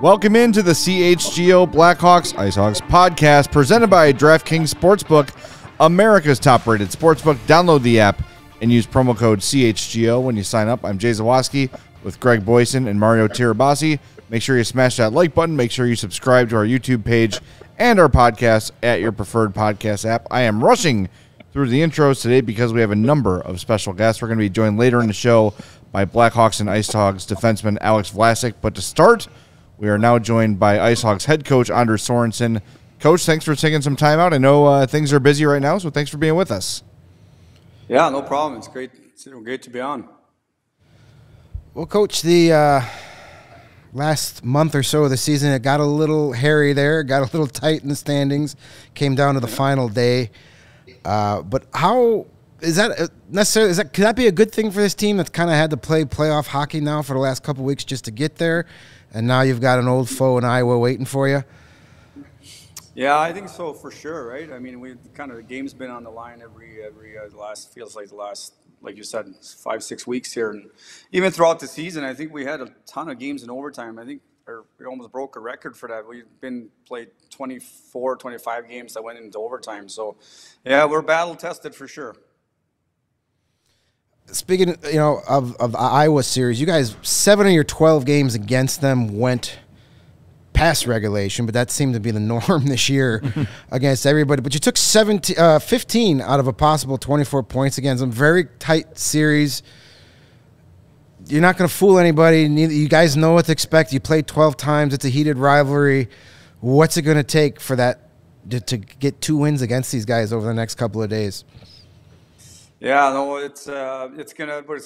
Welcome into the CHGO Blackhawks IceHogs podcast presented by DraftKings Sportsbook, America's top-rated sportsbook. Download the app and use promo code CHGO when you sign up. I'm Jay Zawoski with Greg Boyson and Mario Tirabassi. Make sure you smash that like button. Make sure you subscribe to our YouTube page and our podcast at your preferred podcast app. I am rushing through the intros today because we have a number of special guests. We're going to be joined later in the show by Blackhawks and IceHogs defenseman Alex Vlasic. But to start, we are now joined by IceHogs head coach Anders Sorensen. Coach, thanks for taking some time out. I know things are busy right now, so thanks for being with us. Yeah, no problem. It's great. It's great to be on. Well, Coach, the last month or so of the season, it got a little hairy there, got a little tight in the standings, came down to the final day. But how is that necessarily? Could that be a good thing for this team that's kind of had to play playoff hockey now for the last couple weeks just to get there? And now you've got an old foe in Iowa waiting for you? Yeah, I think so for sure, right? I mean, we've kind of, the game's been on the line feels like the last, like you said, 5-6 weeks here. And even throughout the season, I think we had a ton of games in overtime. I think we almost broke a record for that. We've been played 24, 25 games that went into overtime. So, yeah, we're battle tested for sure. Speaking, you know, of the Iowa series, you guys, 7 of your 12 games against them went past regulation, but that seemed to be the norm this year against everybody. But you took 15 out of a possible 24 points against them. Very tight series. You're not going to fool anybody. Neither, you guys know what to expect. You played 12 times. It's a heated rivalry. What's it going to take for that to get 2 wins against these guys over the next couple of days? Yeah, no, it's definitely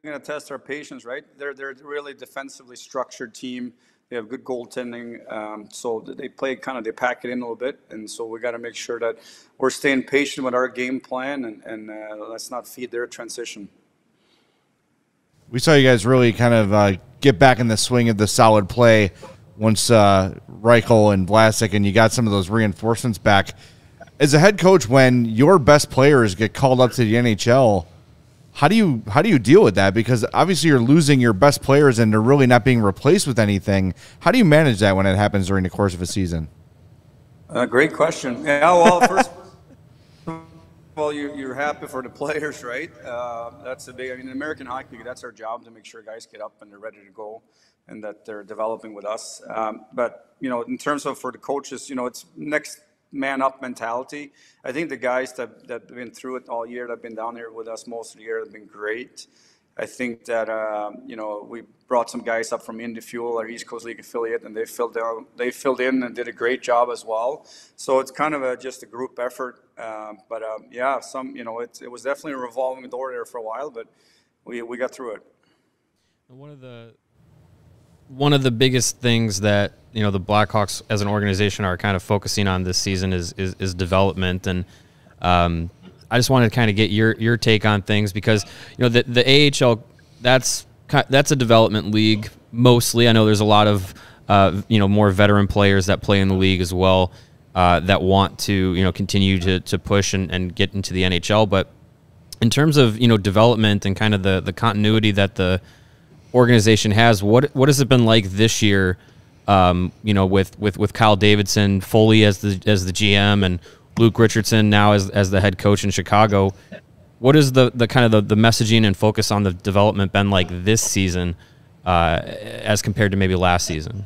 gonna test our patience, right? They're really defensively structured team. They have good goaltending, so they play they pack it in a little bit, and so we got to make sure that we're staying patient with our game plan and let's not feed their transition. We saw you guys really get back in the swing of the solid play once Reichel and Vlasic, and you got some of those reinforcements back. As a head coach, when your best players get called up to the NHL, how do you deal with that? Because obviously you're losing your best players and they're really not being replaced with anything. How do you manage that when it happens during the course of a season? Great question. Yeah, well, first of all, you're happy for the players, right? That's a big. I mean, in American hockey, that's our job to make sure guys get up and they're ready to go, and that they're developing with us. But you know, in terms of for the coaches, you know, it's next man up mentality. I think the guys that have been through it all year, that have been down here with us most of the year, have been great. I think that you know, we brought some guys up from Indy Fuel, our East Coast League affiliate, and they filled in and did a great job as well. So it's kind of just a group effort. Yeah, some, you know, it was definitely a revolving door there for a while, but we got through it. One of the biggest things that, you know, the Blackhawks as an organization are kind of focusing on this season is development. And I just wanted to kind of get your take on things, because, you know, the AHL, that's a development league mostly. I know there's a lot of, you know, more veteran players that play in the league as well, that want to, you know, continue to push and get into the NHL. But in terms of, you know, development and kind of the continuity that the organization has, what has it been like this year, you know, with Kyle Davidson fully as the GM and Luke Richardson now as the head coach in Chicago? What is the messaging and focus on the development been like this season, as compared to maybe last season?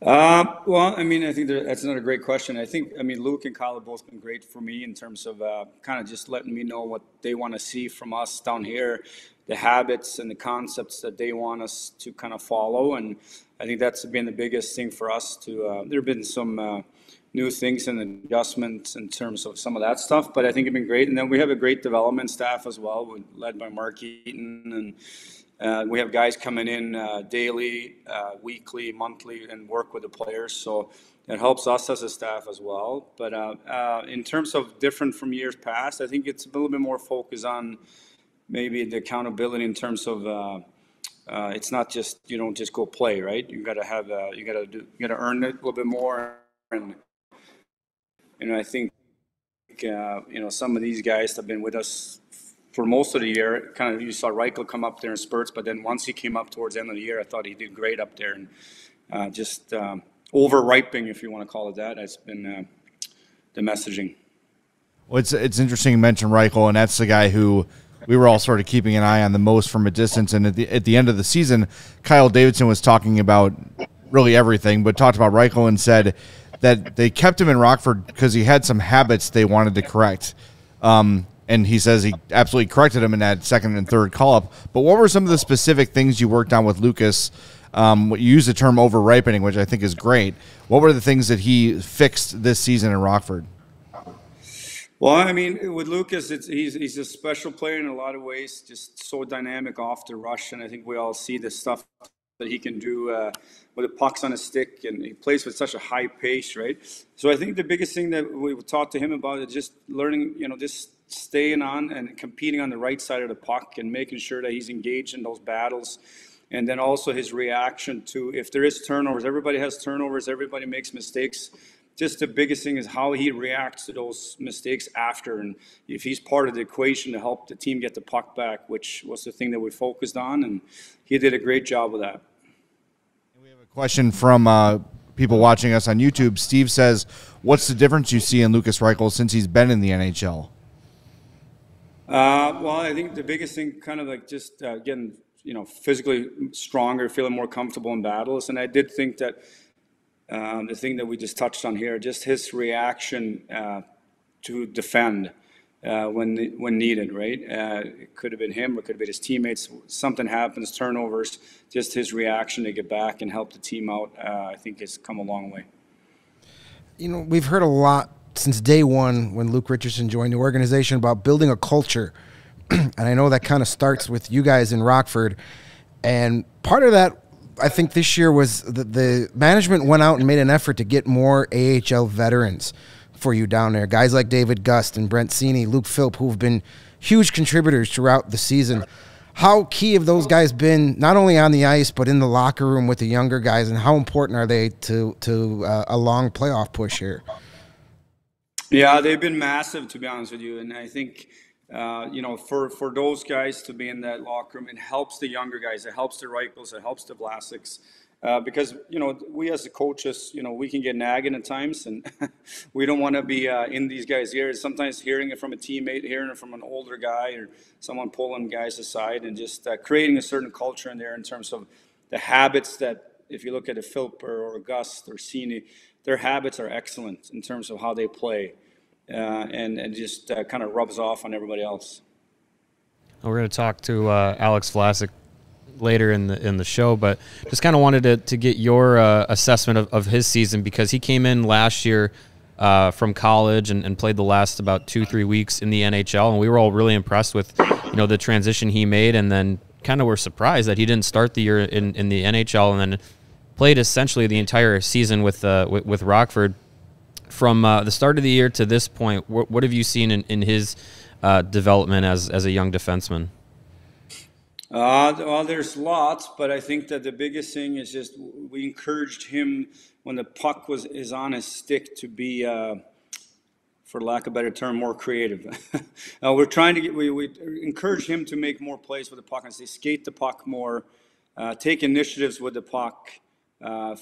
Well, I mean, I think that's another great question. I mean, Luke and Kyle have both been great for me in terms of kind of just letting me know what they want to see from us down here, the habits and the concepts that they want us to kind of follow. And I think that's been the biggest thing for us to, there have been some new things and adjustments in terms of some of that stuff, but I think it's been great. And then we have a great development staff as well, led by Mark Eaton, and we have guys coming in daily, weekly, monthly, and work with the players. So it helps us as a staff as well. But in terms of different from years past, I think it's a little bit more focus on maybe the accountability in terms of it's not just, you don't just go play, right? You got to have you got to earn it a little bit more. And I think some of these guys have been with us for most of the year. Kind of, you saw Reichel come up there in spurts, but then once he came up towards the end of the year, I thought he did great up there. And over-riping, if you want to call it that, has been the messaging. Well, it's interesting you mentioned Reichel, and that's the guy who we were all sort of keeping an eye on the most from a distance. And at the end of the season, Kyle Davidson was talking about really everything, but talked about Reichel and said that they kept him in Rockford because he had some habits they wanted to correct. And he says he absolutely corrected him in that second and third call-up. But what were some of the specific things you worked on with Lukas? You use the term over-ripening, which I think is great. What were the things that he fixed this season in Rockford? Well, I mean, with Lukas, he's a special player in a lot of ways, just so dynamic off the rush, and I think we all see the stuff that he can do with the pucks on his stick, and he plays with such a high pace, right? So I think the biggest thing that we talked to him about is just learning, just staying on and competing on the right side of the puck and making sure that he's engaged in those battles. And then also his reaction to if there is turnovers. Everybody has turnovers. Everybody makes mistakes. Just the biggest thing is how he reacts to those mistakes after, and if he's part of the equation to help the team get the puck back, which was the thing that we focused on, and he did a great job with that. We have a question from people watching us on YouTube. Steve says, what's the difference you see in Lukas Reichel since he's been in the NHL? Well, I think the biggest thing, kind of like just getting physically stronger, feeling more comfortable in battles. And I did think that the thing that we just touched on here, just his reaction to defend when needed, right? It could have been him, or it could have been his teammates. Something happens, turnovers, just his reaction to get back and help the team out, I think has come a long way. We've heard a lot since day one when Luke Richardson joined the organization about building a culture. And I know that kind of starts with you guys in Rockford. And part of that, I think this year, was the management went out and made an effort to get more AHL veterans for you down there. Guys like David Gust and Brent Seney, Luke Philp, who've been huge contributors throughout the season. How key have those guys been, not only on the ice, but in the locker room with the younger guys, and how important are they to a long playoff push here? Yeah, they've been massive, to be honest with you. And I think for those guys to be in that locker room, it helps the younger guys, it helps the Reichels, it helps the Vlasics, because, we as the coaches, we can get nagging at times, and we don't want to be in these guys' ears. Sometimes hearing it from a teammate, hearing it from an older guy, or someone pulling guys aside, and just creating a certain culture in there in terms of the habits that, if you look at a Philp or Gust or Seney, their habits are excellent in terms of how they play. And just kind of rubs off on everybody else. We're going to talk to Alex Vlasic later in the show, but just kind of wanted to get your assessment of his season, because he came in last year from college and played the last about 2-3 weeks in the NHL, and we were all really impressed with the transition he made, and then kind of were surprised that he didn't start the year in the NHL and then played essentially the entire season with Rockford. From the start of the year to this point, what have you seen in his development as a young defenseman? Well, there's lots, but I think that the biggest thing is just we encouraged him when the puck is on his stick to be, for lack of a better term, more creative. We encourage him to make more plays with the puck, and say skate the puck more, take initiatives with the puck.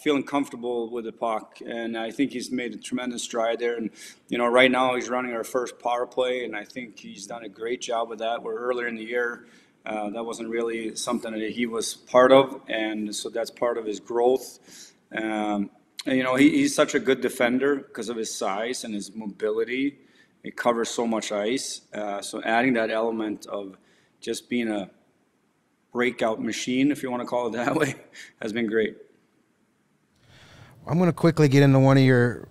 Feeling comfortable with the puck, and I think he's made a tremendous stride there. And right now he's running our first power play, and I think he's done a great job with that. Where earlier in the year, that wasn't really something that he was part of, and so that's part of his growth. He's such a good defender because of his size and his mobility. It covers so much ice. So adding that element of just being a breakout machine, if you want to call it that way, has been great. I'm going to quickly get into one of your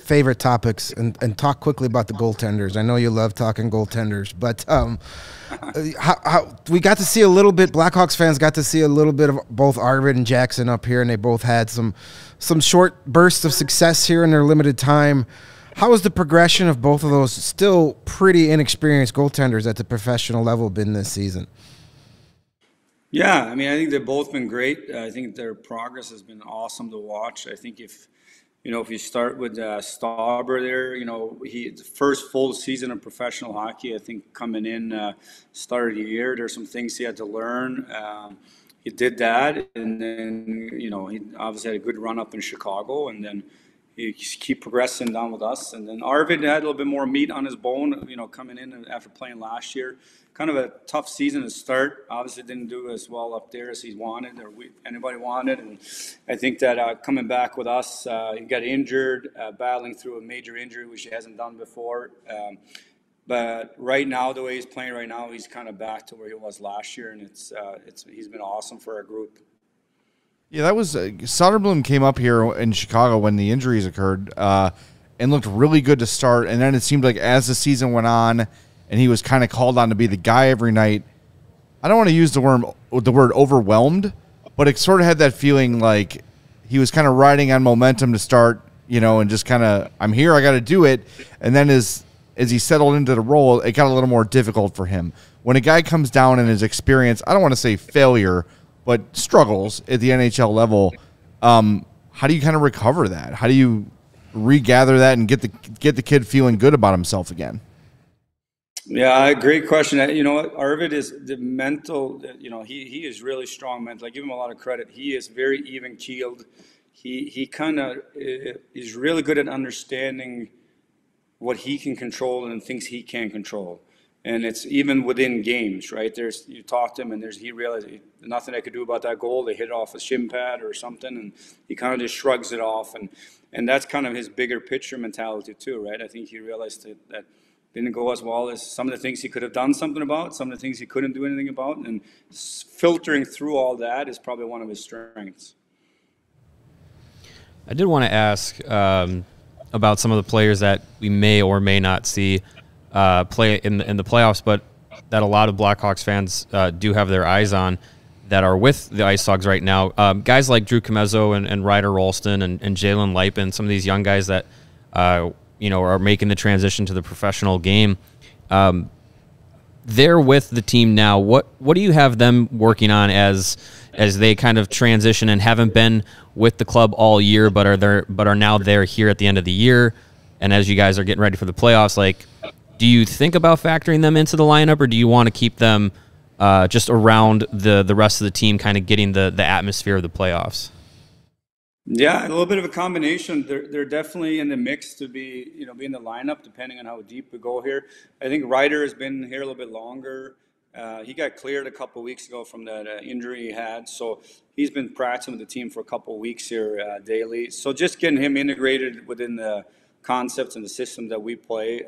favorite topics and talk quickly about the goaltenders. I know you love talking goaltenders, but we got to see a little bit, Blackhawks fans got to see a little bit of both Arvid and Jackson up here, and they both had some short bursts of success here in their limited time. How has the progression of both of those still pretty inexperienced goaltenders at the professional level been this season? Yeah, I mean, I think they've both been great. I think their progress has been awesome to watch. I think if you start with Stauber there, the first full season of professional hockey, I think coming in start of the year, there's some things he had to learn. He did that, and then, he obviously had a good run up in Chicago, and then he keep progressing down with us. And then Arvid had a little bit more meat on his bone, coming in after playing last year. Kind of a tough season to start. Obviously didn't do as well up there as he wanted or anybody wanted. And I think that coming back with us, he got injured, battling through a major injury, which he hasn't done before. But right now, the way he's playing right now, he's kind of back to where he was last year. And he's been awesome for our group. Yeah, that was Soderblom came up here in Chicago when the injuries occurred and looked really good to start. And then it seemed like as the season went on and he was kind of called on to be the guy every night, I don't want to use the word overwhelmed, but it sort of had that feeling like he was kind of riding on momentum to start, and just kind of, I'm here, I got to do it. And then as he settled into the role, it got a little more difficult for him. When a guy comes down in his experience, I don't want to say failure, but struggles at the NHL level, how do you kind of recover that? How do you regather that and get the kid feeling good about himself again? Yeah, great question. You know what, Arvid is the mental, he is really strong mental. I give him a lot of credit. He is very even-keeled. He kind of is really good at understanding what he can control and things he can't control. And it's even within games, right? You talk to him, and he realized nothing I could do about that goal. They hit it off a shin pad or something, and he kind of just shrugs it off. And that's kind of his bigger picture mentality too, right? I think he realized that didn't go as well as some of the things he could have done something about, some of the things he couldn't do anything about. And filtering through all that is probably one of his strengths. I did want to ask about some of the players that we may or may not see play in the playoffs, but that a lot of Blackhawks fans do have their eyes on that are with the IceHogs right now. Guys like Drew Comezzo and Ryder Rolston and Jalen Luypen, some of these young guys that are making the transition to the professional game. They're with the team now. What do you have them working on as they kind of transition and haven't been with the club all year, but are now there here at the end of the year, and as you guys are getting ready for the playoffs, like, do you think about factoring them into the lineup, or do you want to keep them just around the rest of the team, kind of getting the atmosphere of the playoffs? Yeah, a little bit of a combination. They're definitely in the mix to be in the lineup, depending on how deep we go here. I think Ryder has been here a little bit longer. He got cleared a couple of weeks ago from that injury he had, so he's been practicing with the team for a couple of weeks here daily. So just getting him integrated within the concepts and the system that we play,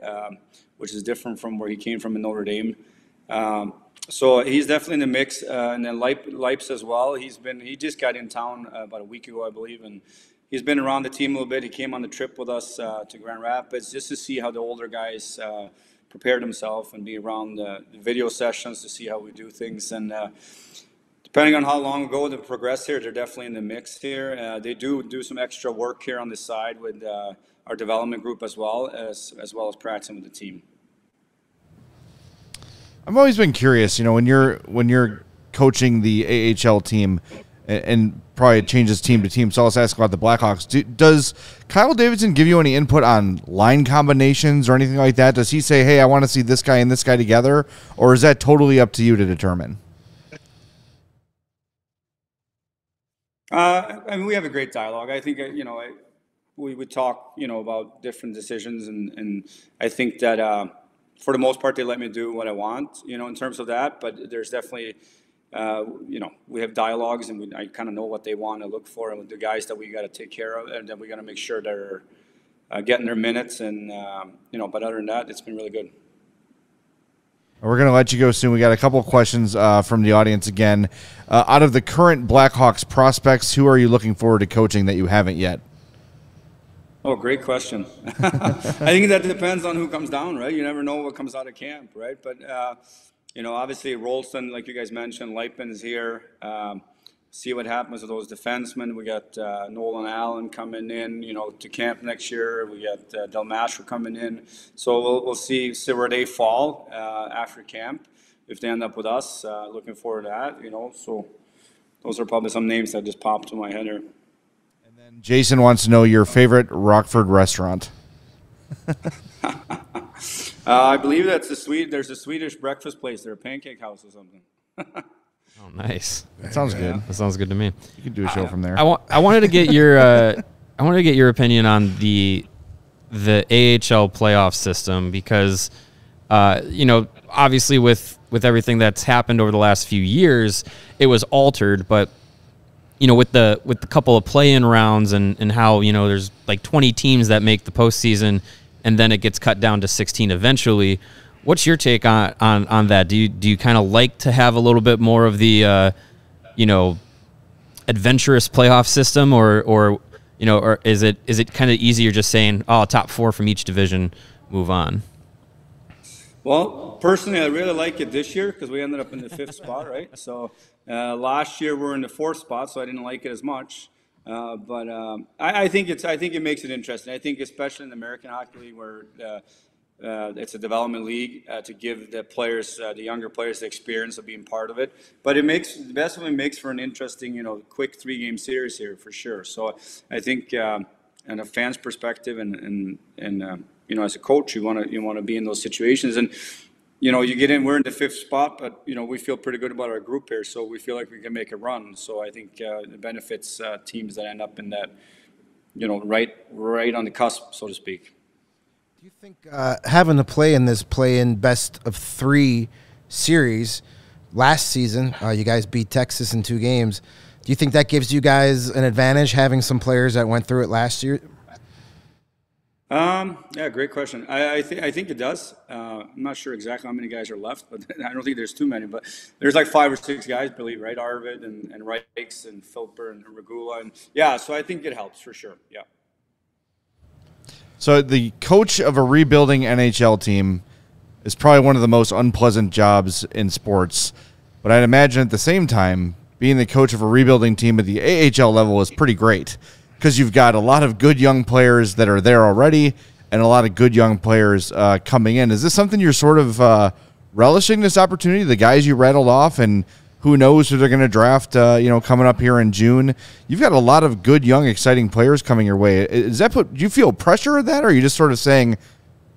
which is different from where he came from in Notre Dame. So he's definitely in the mix. And then Lipes as well. He just got in town about a week ago, I believe, and he's been around the team a little bit. He came on the trip with us to Grand Rapids just to see how the older guys prepared themselves and be around the video sessions to see how we do things. And depending on how long ago they progress here, they're definitely in the mix here. They do some extra work here on the side with our development group as well as practicing with the team. I've always been curious, when you're coaching the AHL team, and probably it changes team to team, so I'll ask about the Blackhawks. Does Kyle Davidson give you any input on line combinations or anything like that? Does he say, hey, I want to see this guy and this guy together, or is that totally up to you to determine? I mean, we have a great dialogue. I think, we would talk, about different decisions, and I think that for the most part they let me do what I want, in terms of that. But there's definitely, we have dialogues, and I kind of know what they want to look for, and with the guys that we got to take care of, and that we got to make sure they're getting their minutes, and But other than that, it's been really good. We're going to let you go soon. We got a couple of questions from the audience again. Out of the current Blackhawks prospects, who are you looking forward to coaching that you haven't yet? Oh, great question. I think that depends on who comes down, right? You never know what comes out of camp, right? But, you know, obviously Rolston, like you guys mentioned, Luypen is here. See what happens with those defensemen. We got Nolan Allen coming in, you know, to camp next year. We got Del Mastro coming in. So we'll see where they fall after camp. If they end up with us, looking forward to that, you know. So those are probably some names that just popped to my head here. Jason wants to know your favorite Rockford restaurant. I believe that's the Swede. There's a Swedish breakfast place there, a pancake house or something. Oh, nice. That sounds good. That sounds good to me. You can do a show from there. I wanted to get your opinion on the AHL playoff system because you know, obviously with everything that's happened over the last few years, it was altered, but you know, with the couple of play-in rounds and how, you know, there's like 20 teams that make the postseason and then it gets cut down to 16 eventually. What's your take on that? Do you kind of like to have a little bit more of the, you know, adventurous playoff system or you know, or is it kind of easier just saying, oh, top four from each division, move on? Well, personally, I really like it this year because we ended up in the 5th spot, right? So last year we were in the 4th spot, so I didn't like it as much. But I think it makes it interesting. I think especially in the American Hockey League, where it's a development league, to give the players, the younger players, the experience of being part of it. But it definitely makes for an interesting, you know, quick 3-game series here for sure. So I think, and a fan's perspective, and you know, as a coach, you want to be in those situations, and you know, you get in. We're in the 5th spot, but you know, we feel pretty good about our group here, so we feel like we can make a run. So I think it benefits teams that end up in that, you know, right on the cusp, so to speak. Do you think having to play in this play-in best-of-3 series last season, you guys beat Texas in 2 games? Do you think that gives you guys an advantage having some players that went through it last year? Yeah, great question. I think it does. I'm not sure exactly how many guys are left, but I don't think there's too many, but there's like 5 or 6 guys, I believe, right? Arvid and Reichs and Philper and Regula. And yeah, so I think it helps for sure. Yeah. So the coach of a rebuilding NHL team is probably one of the most unpleasant jobs in sports, but I'd imagine at the same time, being the coach of a rebuilding team at the AHL level is pretty great, because you've got a lot of good young players that are there already and a lot of good young players coming in. Is this something you're sort of relishing, this opportunity, the guys you rattled off, and who knows who they're going to draft, you know, coming up here in June? You've got a lot of good, young, exciting players coming your way. Do you feel pressure of that, or are you just sort of saying,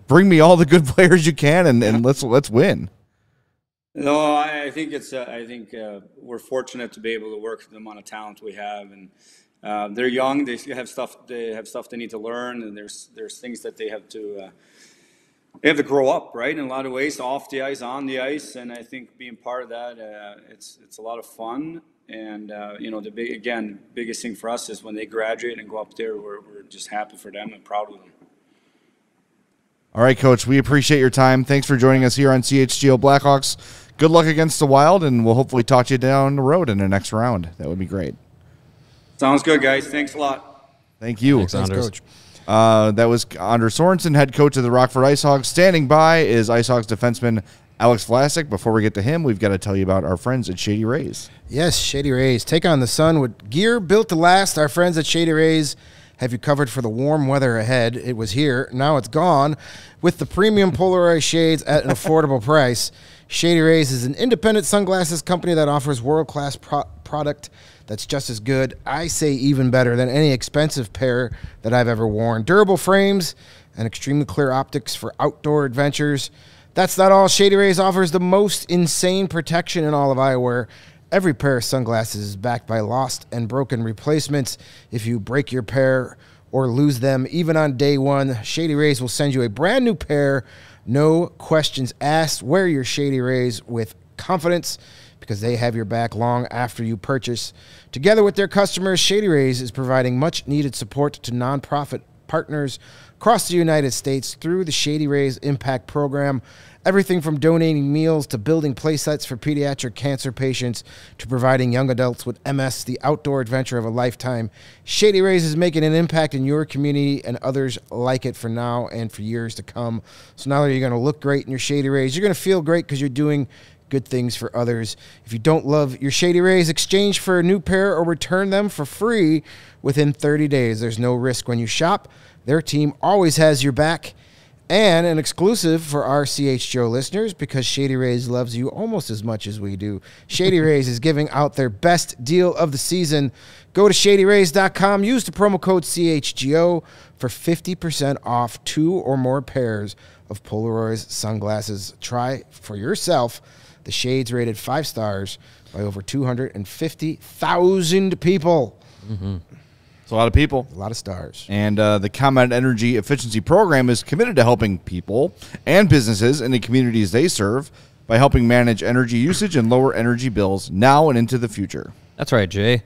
bring me all the good players you can and let's win? No, I think it's we're fortunate to be able to work with the amount of talent we have, and they're young. They have stuff they need to learn, and there's things that they have to grow up, right? In a lot of ways, off the ice, on the ice, and I think being part of that, it's a lot of fun. And you know, the biggest thing for us is when they graduate and go up there, we're just happy for them and proud of them. All right, Coach, we appreciate your time. Thanks for joining us here on CHGO Blackhawks. Good luck against the Wild, and we'll hopefully talk to you down the road in the next round. That would be great. Sounds good, guys. Thanks a lot. Thank you. Thanks, Coach. That was Anders Sorensen, head coach of the Rockford IceHogs. Standing by is IceHogs defenseman Alex Vlasic. Before we get to him, we've got to tell you about our friends at Shady Rays. Yes, Shady Rays. Take on the sun with gear built to last. Our friends at Shady Rays have you covered for the warm weather ahead. It was here. Now it's gone, with the premium polarized shades at an affordable price. Shady Rays is an independent sunglasses company that offers world-class product that's just as good, I say even better, than any expensive pair that I've ever worn. Durable frames and extremely clear optics for outdoor adventures. That's not all. Shady Rays offers the most insane protection in all of eyewear. Every pair of sunglasses is backed by lost and broken replacements. If you break your pair or lose them, even on day one, Shady Rays will send you a brand new pair. No questions asked. Wear your Shady Rays with confidence, because they have your back long after you purchase. Together with their customers, Shady Rays is providing much-needed support to nonprofit partners across the United States through the Shady Rays Impact Program. Everything from donating meals to building play sets for pediatric cancer patients to providing young adults with MS the outdoor adventure of a lifetime. Shady Rays is making an impact in your community and others like it for now and for years to come. So not only are you going to look great in your Shady Rays, you're going to feel great because you're doing good things for others. If you don't love your Shady Rays, exchange for a new pair or return them for free within 30 days. There's no risk when you shop. Their team always has your back. And an exclusive for our CHGO listeners, because Shady Rays loves you almost as much as we do. Shady Rays is giving out their best deal of the season. Go to shadyrays.com. Use the promo code CHGO for 50% off two or more pairs of Polaroid sunglasses. Try for yourself the shades rated 5 stars by over 250,000 people. Mm-hmm. It's a lot of people. A lot of stars. And the ComEd Energy Efficiency Program is committed to helping people and businesses in the communities they serve by helping manage energy usage and lower energy bills now and into the future. That's right, Jay.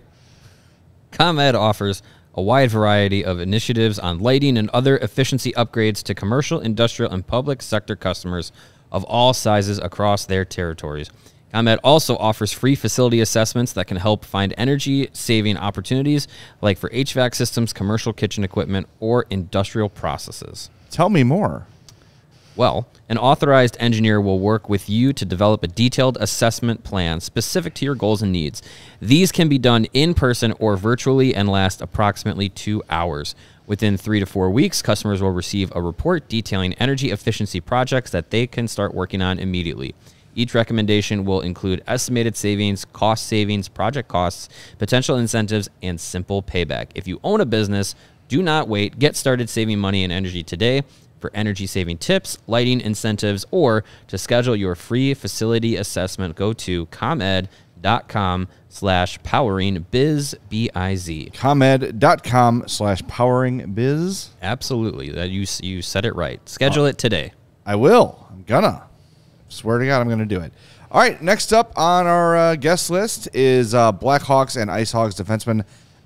ComEd offers a wide variety of initiatives on lighting and other efficiency upgrades to commercial, industrial, and public sector customers of all sizes across their territories. ComEd also offers free facility assessments that can help find energy-saving opportunities, like for HVAC systems, commercial kitchen equipment, or industrial processes. Tell me more. Well, an authorized engineer will work with you to develop a detailed assessment plan specific to your goals and needs. These can be done in person or virtually and last approximately 2 hours. Within 3 to 4 weeks, customers will receive a report detailing energy efficiency projects that they can start working on immediately. Each recommendation will include estimated savings, cost savings, project costs, potential incentives, and simple payback. If you own a business, do not wait. Get started saving money and energy today. For energy-saving tips, lighting incentives, or to schedule your free facility assessment, go to comed.com/poweringbiz, B-I-Z. Comed.com/poweringbiz. Absolutely. You said it right. Schedule it today. I will. I'm going to. Swear to God, I'm going to do it. All right, next up on our guest list is Blackhawks and IceHogs defenseman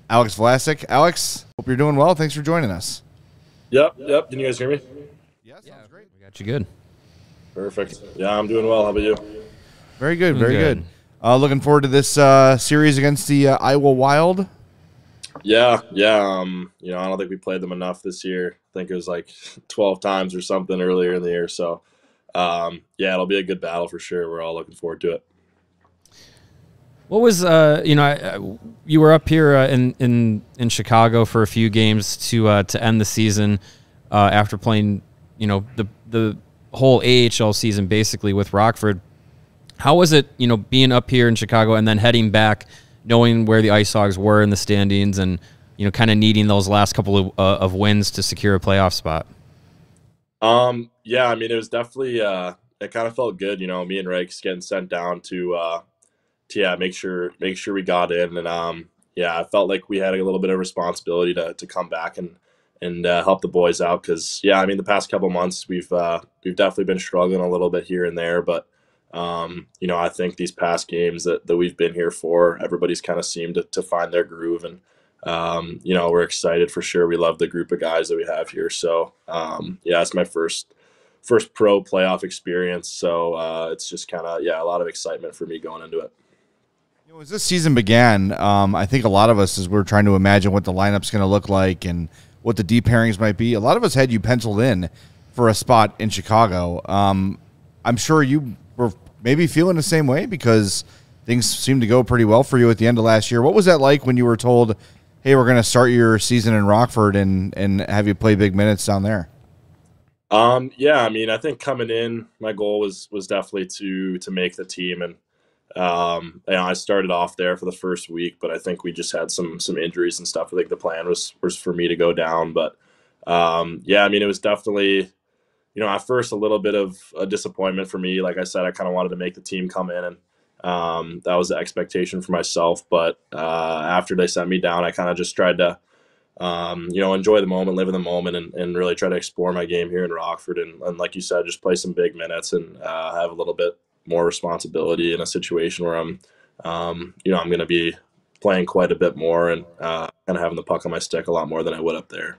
Alex Vlasic. Alex, hope you're doing well. Thanks for joining us. Yep. Can you guys hear me? Yes, yeah, sounds great. We got you good. Perfect. Yeah, I'm doing well. How about you? Very good, very good. Looking forward to this series against the Iowa Wild. Yeah. You know, I don't think we played them enough this year. I think it was like 12 times or something earlier in the year, so... yeah, it'll be a good battle for sure. We're all looking forward to it. What was, you know, you were up here in Chicago for a few games to end the season after playing, you know, the whole AHL season basically with Rockford. How was it, you know, being up here in Chicago and then heading back, knowing where the IceHogs were in the standings and, you know, kind of needing those last couple of wins to secure a playoff spot? Yeah, I mean, it was definitely, it kind of felt good, you know, me and Rakes getting sent down to yeah, make sure we got in. And, yeah, I felt like we had a little bit of responsibility to come back and help the boys out. 'Cause yeah, I mean, the past couple months we've definitely been struggling a little bit here and there, but, you know, I think these past games that we've been here for, everybody's kind of seemed to find their groove and, you know, we're excited for sure. We love the group of guys that we have here. So, yeah, it's my first pro playoff experience. So, it's just kind of, yeah, a lot of excitement for me going into it. You know, as this season began, I think a lot of us, as we're trying to imagine what the lineup's going to look like and what the deep pairings might be, a lot of us had you penciled in for a spot in Chicago. I'm sure you were maybe feeling the same way because things seemed to go pretty well for you at the end of last year. What was that like when you were told, hey, we're going to start your season in Rockford and have you play big minutes down there? Yeah, I mean, I think coming in, my goal was definitely to make the team. And, you know, I started off there for the first week, but I think we just had some injuries and stuff. I think the plan was for me to go down. But, yeah, I mean, it was definitely, you know, at first a little bit of a disappointment for me. Like I said, I kind of wanted to make the team come in and, that was the expectation for myself, but after they sent me down, I kind of just tried to, you know, enjoy the moment, live in the moment, and really try to explore my game here in Rockford, and like you said, just play some big minutes and have a little bit more responsibility in a situation where I'm, you know, I'm going to be playing quite a bit more and having the puck on my stick a lot more than I would up there.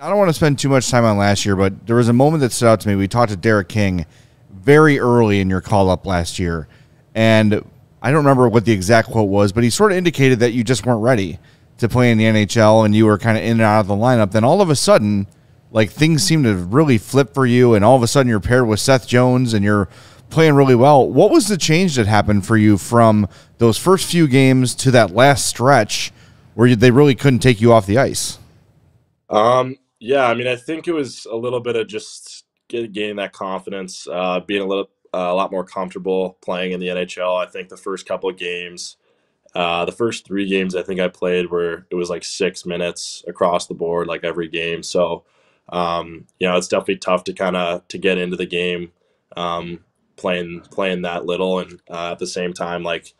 I don't want to spend too much time on last year, but there was a moment that stood out to me. We talked to Derek King very early in your call-up last year, and I don't remember what the exact quote was, but he sort of indicated that you just weren't ready to play in the NHL and you were kind of in and out of the lineup. Then all of a sudden, like, things seemed to really flip for you, and all of a sudden you're paired with Seth Jones and you're playing really well. What was the change that happened for you from those first few games to that last stretch where they really couldn't take you off the ice? Yeah, I mean, I think it was a little bit of just gaining that confidence, being a lot more comfortable playing in the NHL. I think the first couple of games, the first three games I think I played where it was like 6 minutes across the board, like every game. So, you know, it's definitely tough to kind of get into the game playing that little, and at the same time, like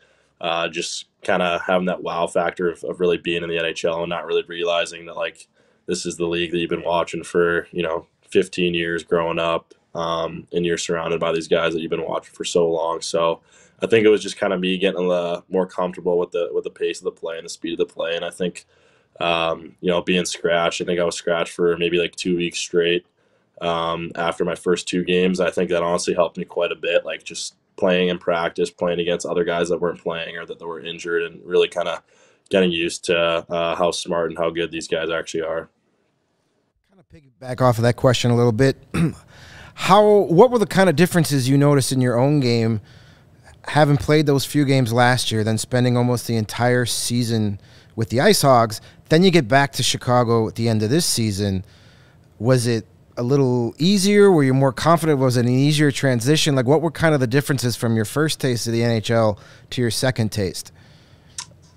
just kind of having that wow factor of really being in the NHL and not really realizing that, like, this is the league that you've been watching for, you know, 15 years growing up, and you're surrounded by these guys that you've been watching for so long. So I think it was just kind of me getting more comfortable with the pace of the play and the speed of the play. And I think, you know, being scratched, I think I was scratched for maybe like 2 weeks straight after my first two games. I think that honestly helped me quite a bit, like just playing in practice, playing against other guys that weren't playing or that were injured, and really kind of getting used to how smart and how good these guys actually are. Kind of piggyback off of that question a little bit. What were the kind of differences you noticed in your own game, having played those few games last year, then spending almost the entire season with the IceHogs? Then you get back to Chicago at the end of this season. Was it a little easier? Were you more confident? Was it an easier transition? Like, what were kind of the differences from your first taste of the NHL to your second taste?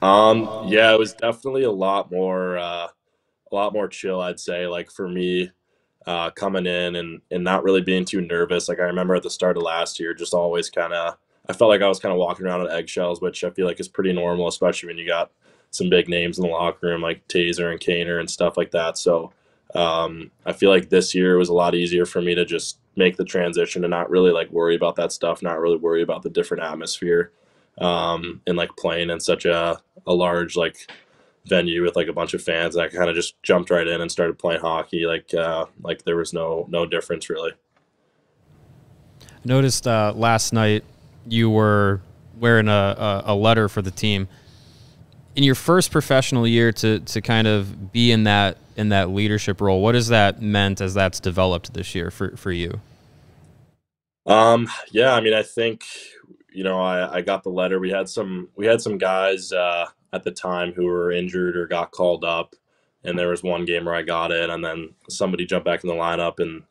Yeah, it was definitely a lot more chill, I'd say. Like, for me, coming in and not really being too nervous. Like, I remember at the start of last year, just always kind of, I felt like I was kind of walking around on eggshells, which I feel like is pretty normal, especially when you got some big names in the locker room, like Tazer and Kaner and stuff like that. So, I feel like this year was a lot easier for me to just make the transition and not really like worry about that stuff, not really worry about the different atmosphere. And like playing in such a large like venue with like a bunch of fans, and I kind of just jumped right in and started playing hockey. Like there was no difference really. I noticed last night you were wearing a letter for the team. In your first professional year, to kind of be in that leadership role, what has that meant as that's developed this year for you? Yeah, I mean, I think, you know, I got the letter. We had some guys at the time who were injured or got called up, and there was one game where I got it, and then somebody jumped back in the lineup, and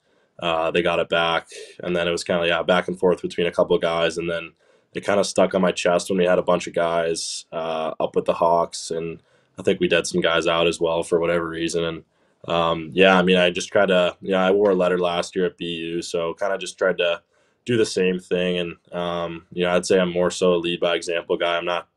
they got it back, and then it was kind of, yeah, back and forth between a couple of guys, and then it kind of stuck on my chest when we had a bunch of guys up with the Hawks, and I think we did some guys out as well for whatever reason. And yeah, I mean, I just tried to, you know, I wore a letter last year at BU, so kind of just tried to do the same thing. And, you know, I'd say I'm more so a lead by example guy. I'm not,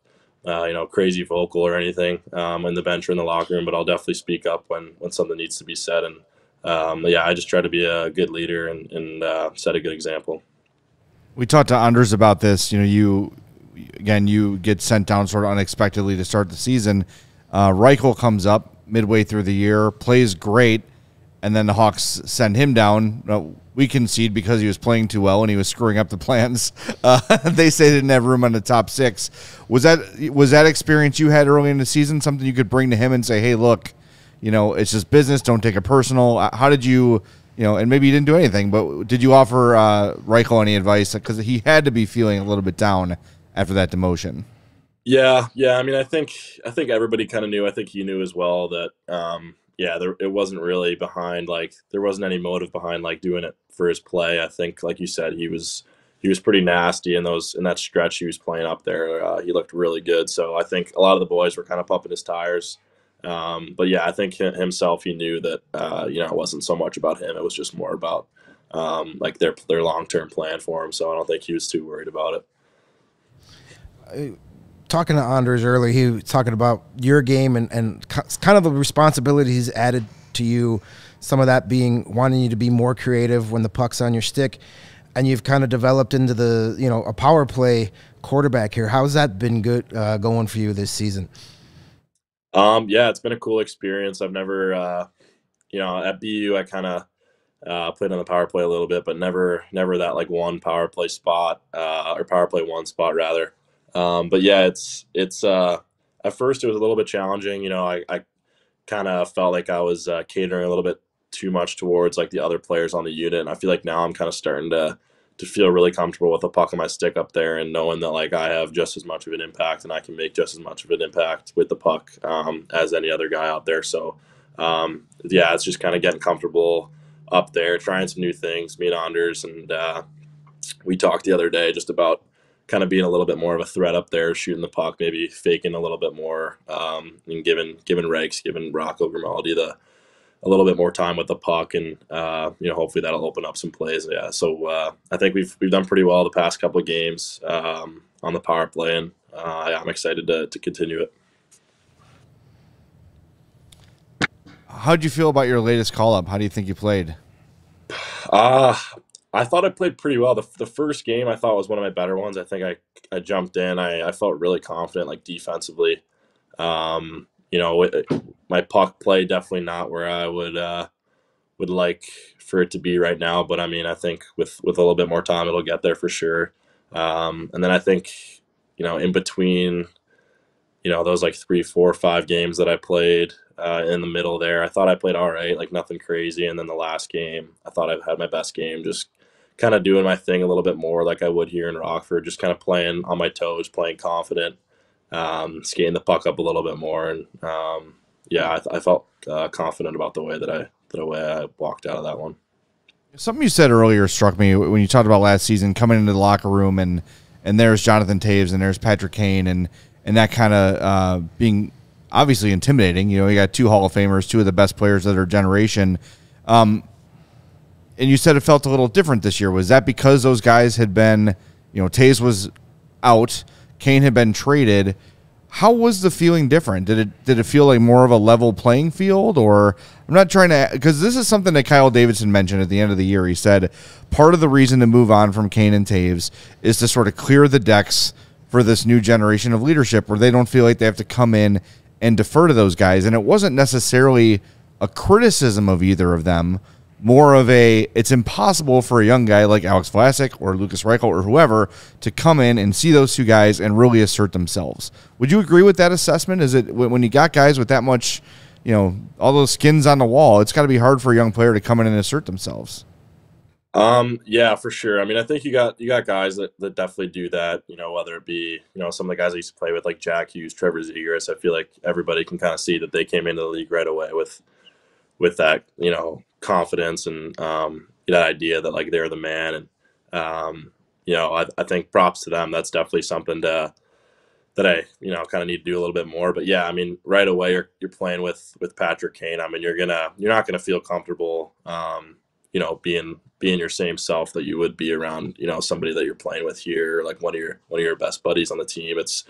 you know, crazy vocal or anything in the bench or in the locker room, but I'll definitely speak up when something needs to be said. And, yeah, I just try to be a good leader and set a good example. We talked to Anders about this. You know, you get sent down sort of unexpectedly to start the season. Reichel comes up midway through the year, plays great, and then the Hawks send him down. We concede because he was playing too well and he was screwing up the plans. They say they didn't have room on the top six. Was that experience you had early in the season something you could bring to him and say, hey, look, you know, it's just business. Don't take it personal. How did you, you know, and maybe you didn't do anything, but did you offer Reichel any advice? Because he had to be feeling a little bit down after that demotion. Yeah. I mean, I think everybody kind of knew. I think he knew as well that, yeah, it wasn't really behind, like, there wasn't any motive behind, like, doing it for his play. I think, like you said, he was pretty nasty in that stretch he was playing up there. He looked really good. So I think a lot of the boys were kind of pumping his tires. But, yeah, I think himself, he knew that, you know, it wasn't so much about him. It was just more about, like, their long-term plan for him. So I don't think he was too worried about it. Talking to Anders earlier, he was talking about your game and kind of the responsibilities added to you, some of that being wanting you to be more creative when the puck's on your stick, and you've kind of developed into the, you know, a power play quarterback here. How's that been going for you this season? Yeah, it's been a cool experience. I've never you know, at BU, I kind of played on the power play a little bit, but never that like one power play spot, or power play one spot rather. But yeah, it's at first it was a little bit challenging. You know, I kind of felt like I was catering a little bit too much towards like the other players on the unit. And I feel like now I'm kind of starting to feel really comfortable with the puck on my stick up there and knowing that like I have just as much of an impact and I can make just as much of an impact with the puck as any other guy out there. So yeah, it's just kind of getting comfortable up there, trying some new things, me and Anders. And we talked the other day just about kind of being a little bit more of a threat up there, shooting the puck, maybe faking a little bit more, and giving Rocco Grimaldi a little bit more time with the puck, and you know, hopefully that'll open up some plays. Yeah, so I think we've done pretty well the past couple of games on the power play, and yeah, I'm excited to continue it. How'd you feel about your latest call up? How do you think you played? I thought I played pretty well. The first game I thought was one of my better ones. I think I jumped in. I felt really confident, like defensively. You know, my puck play definitely not where I would like for it to be right now. But I mean, I think with a little bit more time, it'll get there for sure. And then I think, you know, in between, you know, those like 3, 4, 5 games that I played in the middle there, I thought I played all right, like nothing crazy. And then the last game, I thought I had my best game, just kind of doing my thing a little bit more like I would here in Rockford, just kind of playing on my toes, playing confident, skating the puck up a little bit more. And yeah, I felt confident about the way that I walked out of that one. Something you said earlier struck me when you talked about last season, coming into the locker room and there's Jonathan Toews and there's Patrick Kane and that kind of being obviously intimidating. You know, you got 2 Hall of Famers, 2 of the best players of their generation. And you said it felt a little different this year. Was that because those guys had been, you know, Toews was out, Kane had been traded? How was the feeling different? Did it feel like more of a level playing field? Or I'm not trying to, because this is something that Kyle Davidson mentioned at the end of the year. He said part of the reason to move on from Kane and Toews is to sort of clear the decks for this new generation of leadership, where they don't feel like they have to come in and defer to those guys. And it wasn't necessarily a criticism of either of them. More of a, it's impossible for a young guy like Alex Vlasic or Lukas Reichel or whoever to come in and see those 2 guys and really assert themselves. Would you agree with that assessment? Is it when you got guys with that much, you know, all those skins on the wall, it's got to be hard for a young player to come in and assert themselves? Yeah, for sure. I mean, I think you got guys that definitely do that, you know, whether it be, you know, some of the guys I used to play with, like Jack Hughes, Trevor Zegras. I feel like everybody can kind of see that they came into the league right away with that, you know, confidence and that idea that like they're the man. And you know, I think props to them. That's definitely something that I, you know, kind of need to do a little bit more. But yeah, I mean, right away you're playing with Patrick Kane. I mean, you're not gonna feel comfortable, you know, being your same self that you would be around, you know, somebody that you're playing with here, like one of your best buddies on the team. It's,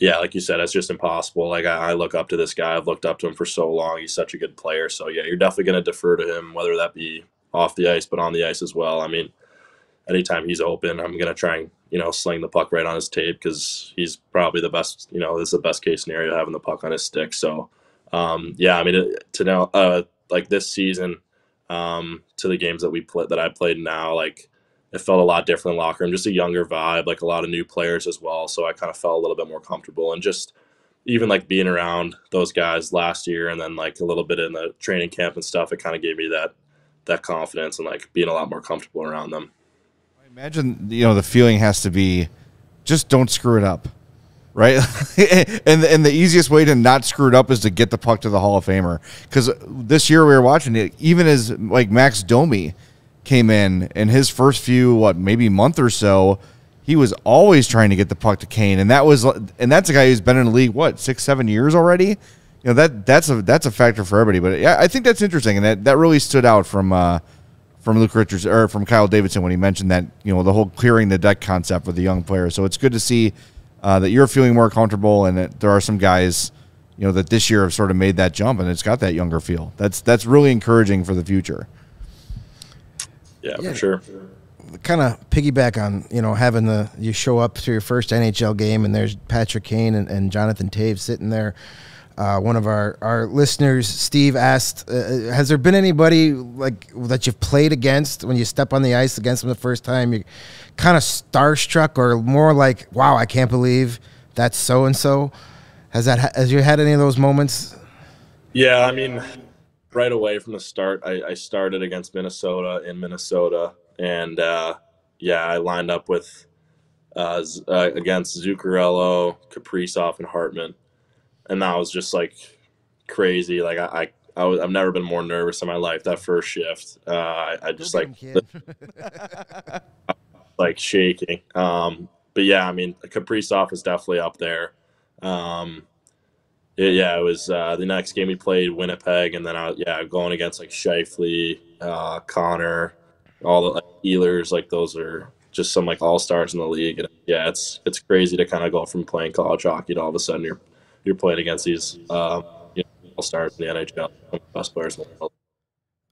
yeah, like you said, it's just impossible. Like I look up to this guy. I've looked up to him for so long. He's such a good player. So yeah, you're definitely going to defer to him, whether that be off the ice, but on the ice as well. I mean, anytime he's open, I'm going to try and, you know, sling the puck right on his tape, because he's probably the best, you know, this is the best case scenario, having the puck on his stick. So yeah, I mean, to now, like this season, to the games that I played now, like, it felt a lot different in the locker room, just a younger vibe, like a lot of new players as well. So I kind of felt a little bit more comfortable, and just even like being around those guys last year, and then like a little bit in the training camp and stuff, it kind of gave me that confidence and like being a lot more comfortable around them. I imagine, you know, the feeling has to be just don't screw it up, right? and the easiest way to not screw it up is to get the puck to the Hall of Famer. Because this year we were watching it, even as like Max Domi came in his first few, maybe month or so, he was always trying to get the puck to Kane. And that's a guy who's been in the league, 6, 7 years already. You know, that's a factor for everybody. But yeah, I think that's interesting. And that really stood out from Luke Richardson, or from Kyle Davidson, when he mentioned that, you know, the whole clearing the deck concept with the young player. So it's good to see that you're feeling more comfortable, and that there are some guys, you know, that this year have sort of made that jump, and it's got that younger feel. That's really encouraging for the future. Yeah, for sure. Kind of piggyback on, you know, having you show up to your first NHL game and there's Patrick Kane and Jonathan Toews sitting there. One of our listeners, Steve, asked, has there been anybody like that you've played against when you step on the ice against them the first time? You're kind of starstruck or more like, wow, I can't believe that's so-and-so. Has you had any of those moments? Yeah, I mean, right away from the start, I started against Minnesota in Minnesota. And, yeah, I lined up with against Zuccarello, Kaprizov, and Hartman. And that was just, like, crazy. Like, I've never been more nervous in my life that first shift. I just, like, like, shaking. But, yeah, I mean, Kaprizov is definitely up there. Yeah, it was the next game we played Winnipeg, and then, going against, like, Scheifele, Connor, all the Ehlers, like, those are just some, like, all-stars in the league. And, yeah, it's crazy to kind of go from playing college hockey to all of a sudden you're playing against these all-stars in the NHL, best players in the world.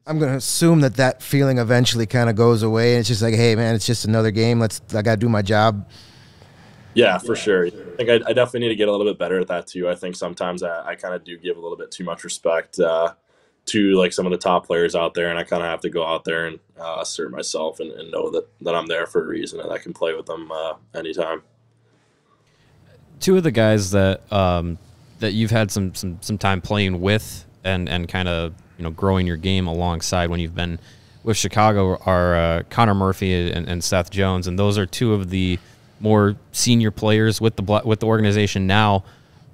I'm going to assume that that feeling eventually kind of goes away, and it's just like, hey, man, it's just another game. I got to do my job. Yeah, for sure. I think I definitely need to get a little bit better at that too. I think sometimes I kind of do give a little bit too much respect to like some of the top players out there, and I kind of have to go out there and assert myself and know that I'm there for a reason and I can play with them anytime. Two of the guys that that you've had some time playing with and kind of growing your game alongside when you've been with Chicago are Connor Murphy and Seth Jones, and those are two of the more senior players with the organization now.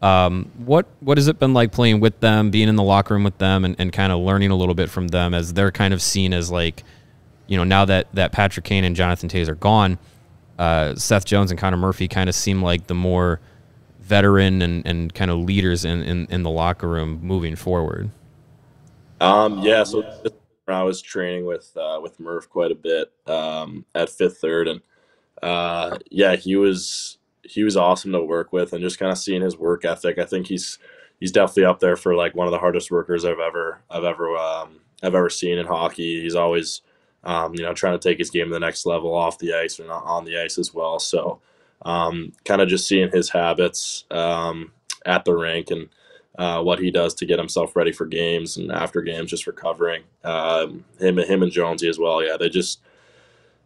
What has it been like playing with them, being in the locker room with them, and kind of learning a little bit from them as they're kind of seen as like, now that Patrick Kane and Jonathan Toews are gone, Seth Jones and Connor Murphy kind of seem like the more veteran and kind of leaders in the locker room moving forward. Yeah, so I was training with Murph quite a bit at Fifth Third, and yeah, he was awesome to work with, and just kind of seeing his work ethic. I think he's definitely up there for like one of the hardest workers I've ever seen in hockey. He's always, trying to take his game to the next level off the ice and on the ice as well. So, kind of just seeing his habits, at the rink and, what he does to get himself ready for games and after games, just recovering, him and Jonesy as well. Yeah.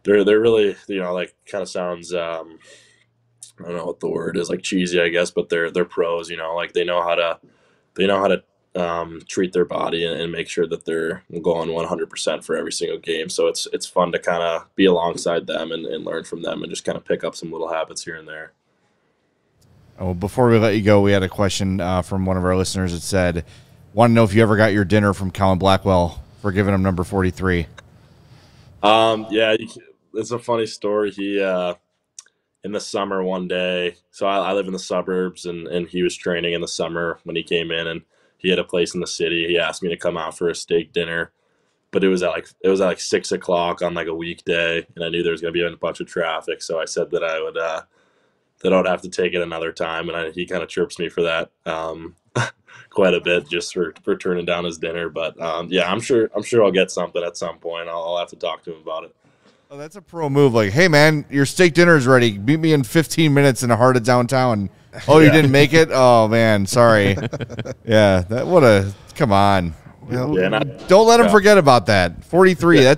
They're really, like kind of sounds, I don't know what the word is, like cheesy, I guess, but they're pros, like they know how to treat their body and make sure that they're going 100% for every single game. So it's fun to kind of be alongside them and learn from them and just kind of pick up some little habits here and there. Oh, before we let you go, we had a question from one of our listeners that said, want to know if you ever got your dinner from Colin Blackwell for giving him number 43. Yeah, it's a funny story. He, in the summer one day, so I live in the suburbs and he was training in the summer when he came in, and he had a place in the city. He asked me to come out for a steak dinner, but it was at like 6 o'clock on like a weekday, and I knew there was going to be a bunch of traffic. So I said that I would have to take it another time. And he kind of chirps me for that, quite a bit just for turning down his dinner. But yeah, I'm sure I'll get something at some point. I'll have to talk to him about it. Oh, that's a pro move. Like, hey man, your steak dinner is ready. Meet me in 15 minutes in the heart of downtown. Oh, you didn't make it? Oh man, sorry. Yeah, that come on. Yeah, don't let him forget about that. 43. Yeah.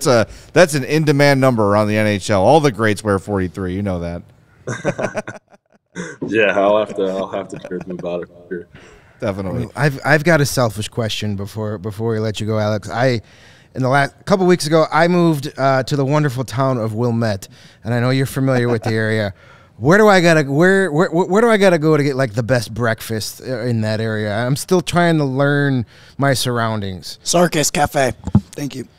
That's an in demand number on the NHL. All the greats wear 43. You know that. Yeah, I'll have to hear him about it. Here. Definitely. I've got a selfish question before we let you go, Alex. In the last couple of weeks ago, I moved to the wonderful town of Wilmette, and I know you're familiar with the area. Where do I gotta go to get like the best breakfast in that area? I'm still trying to learn my surroundings. Sarkis Cafe, thank you.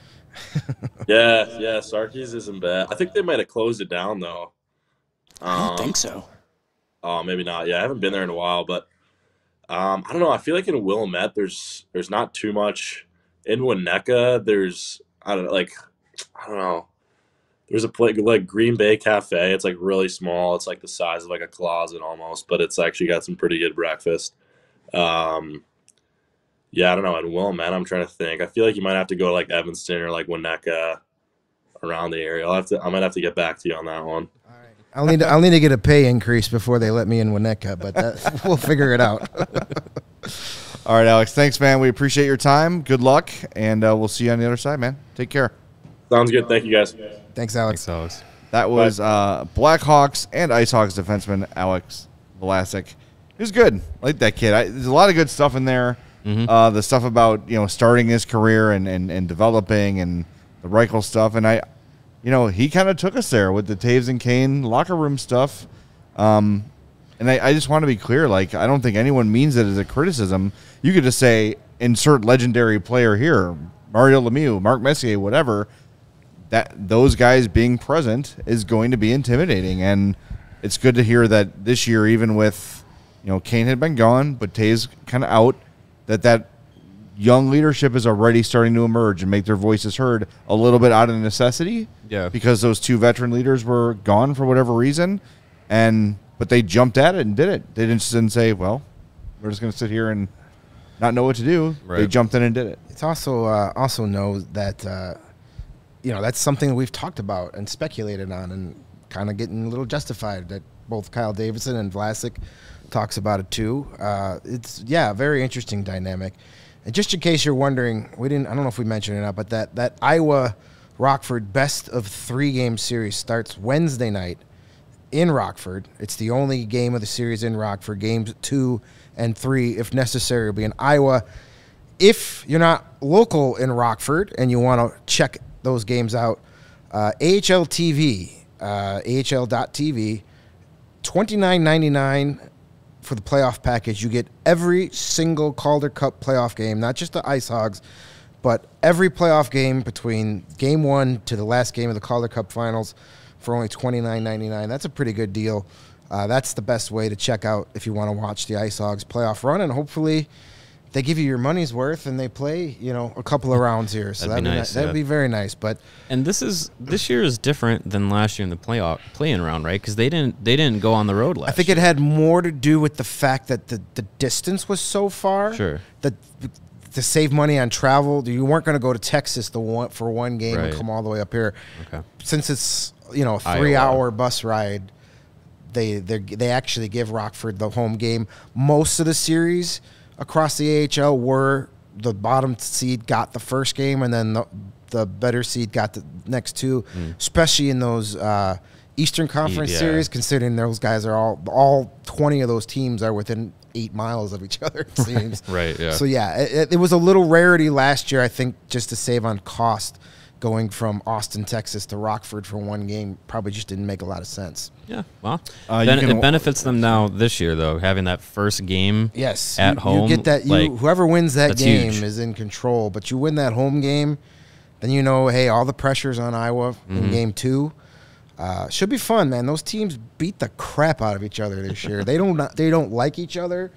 yeah, Sarkis isn't bad. I think they might have closed it down though. I don't think so. Oh, maybe not. Yeah, I haven't been there in a while, but. I don't know. I feel like in Wilmette, there's not too much. In Winnetka, I don't know. There's a place like Green Bay Cafe. It's like really small. It's like the size of like a closet almost, but it's actually got some pretty good breakfast. Yeah, I don't know. In Wilmette, I'm trying to think. I feel like you might have to go to like Evanston or like Winnetka around the area. I might have to get back to you on that one. I'll need to get a pay increase before they let me in Winnetka, but we'll figure it out. All right, Alex. Thanks, man. We appreciate your time. Good luck, and we'll see you on the other side, man. Take care. Sounds good. Thank you, guys. Thanks, Alex. Thanks, Alex. That was Blackhawks and IceHogs defenseman Alex Vlasic. He was good. I like that kid. There's a lot of good stuff in there. Mm-hmm. The stuff about, you know, starting his career and developing and the Reichel stuff. And I, you know, he kind of took us there with the Toews and Kane locker room stuff. And I just want to be clear, like, I don't think anyone means it as a criticism. You could just say, insert legendary player here, Mario Lemieux, Mark Messier, whatever. That those guys being present is going to be intimidating. And it's good to hear that this year, even with, you know, Kane had been gone, but Toews kind of out, that young leadership is already starting to emerge and make their voices heard a little bit out of necessity. Yeah. Because those two veteran leaders were gone for whatever reason. But they jumped at it and did it. They didn't say, well, we're just going to sit here and not know what to do. Right. They jumped in and did it. It's also knows that, you know, that's something that we've talked about and speculated on and kind of getting a little justified, that both Kyle Davidson and Vlasic talks about it too. It's, yeah, very interesting dynamic. And just in case you're wondering, I don't know if we mentioned it or not, but that Iowa Rockford best-of-3 game series starts Wednesday night in Rockford. It's the only game of the series in Rockford. Games 2 and 3, if necessary, will be in Iowa. If you're not local in Rockford and you want to check those games out, AHL TV, AHL.TV, $29.99 for the playoff package. You get every single Calder Cup playoff game, not just the IceHogs, but every playoff game between game 1 to the last game of the Calder Cup finals, for only $29.99. That's a pretty good deal. That's the best way to check out if you want to watch the IceHogs playoff run, and hopefully they give you your money's worth and they play, you know, a couple of rounds here. So that'd be nice. That'd be very nice. And this year is different than last year in the play-in round, right? Because they didn't go on the road last. I think it had more to do with the fact that the distance was so far. Sure. That to save money on travel, you weren't going to go to Texas for one game, right, and come all the way up here. Okay. Since it's, you know, a 3-hour bus ride, they actually give Rockford the home game. Most of the series across the AHL were the bottom seed got the first game, and then the better seed got the next two, especially in those Eastern Conference series, considering those guys are all 20 of those teams are within 8 miles of each other, it seems. Right, yeah. So, yeah, it was a little rarity last year, I think, just to save on cost. Going from Austin, Texas to Rockford for one game probably just didn't make a lot of sense. Yeah, well, it benefits them now this year, though, having that first game at home. You get that. Like, whoever wins that game is in control, but you win that home game, then you know, hey, all the pressure's on Iowa in game 2. Should be fun, man. Those teams beat the crap out of each other this year. They don't like each other.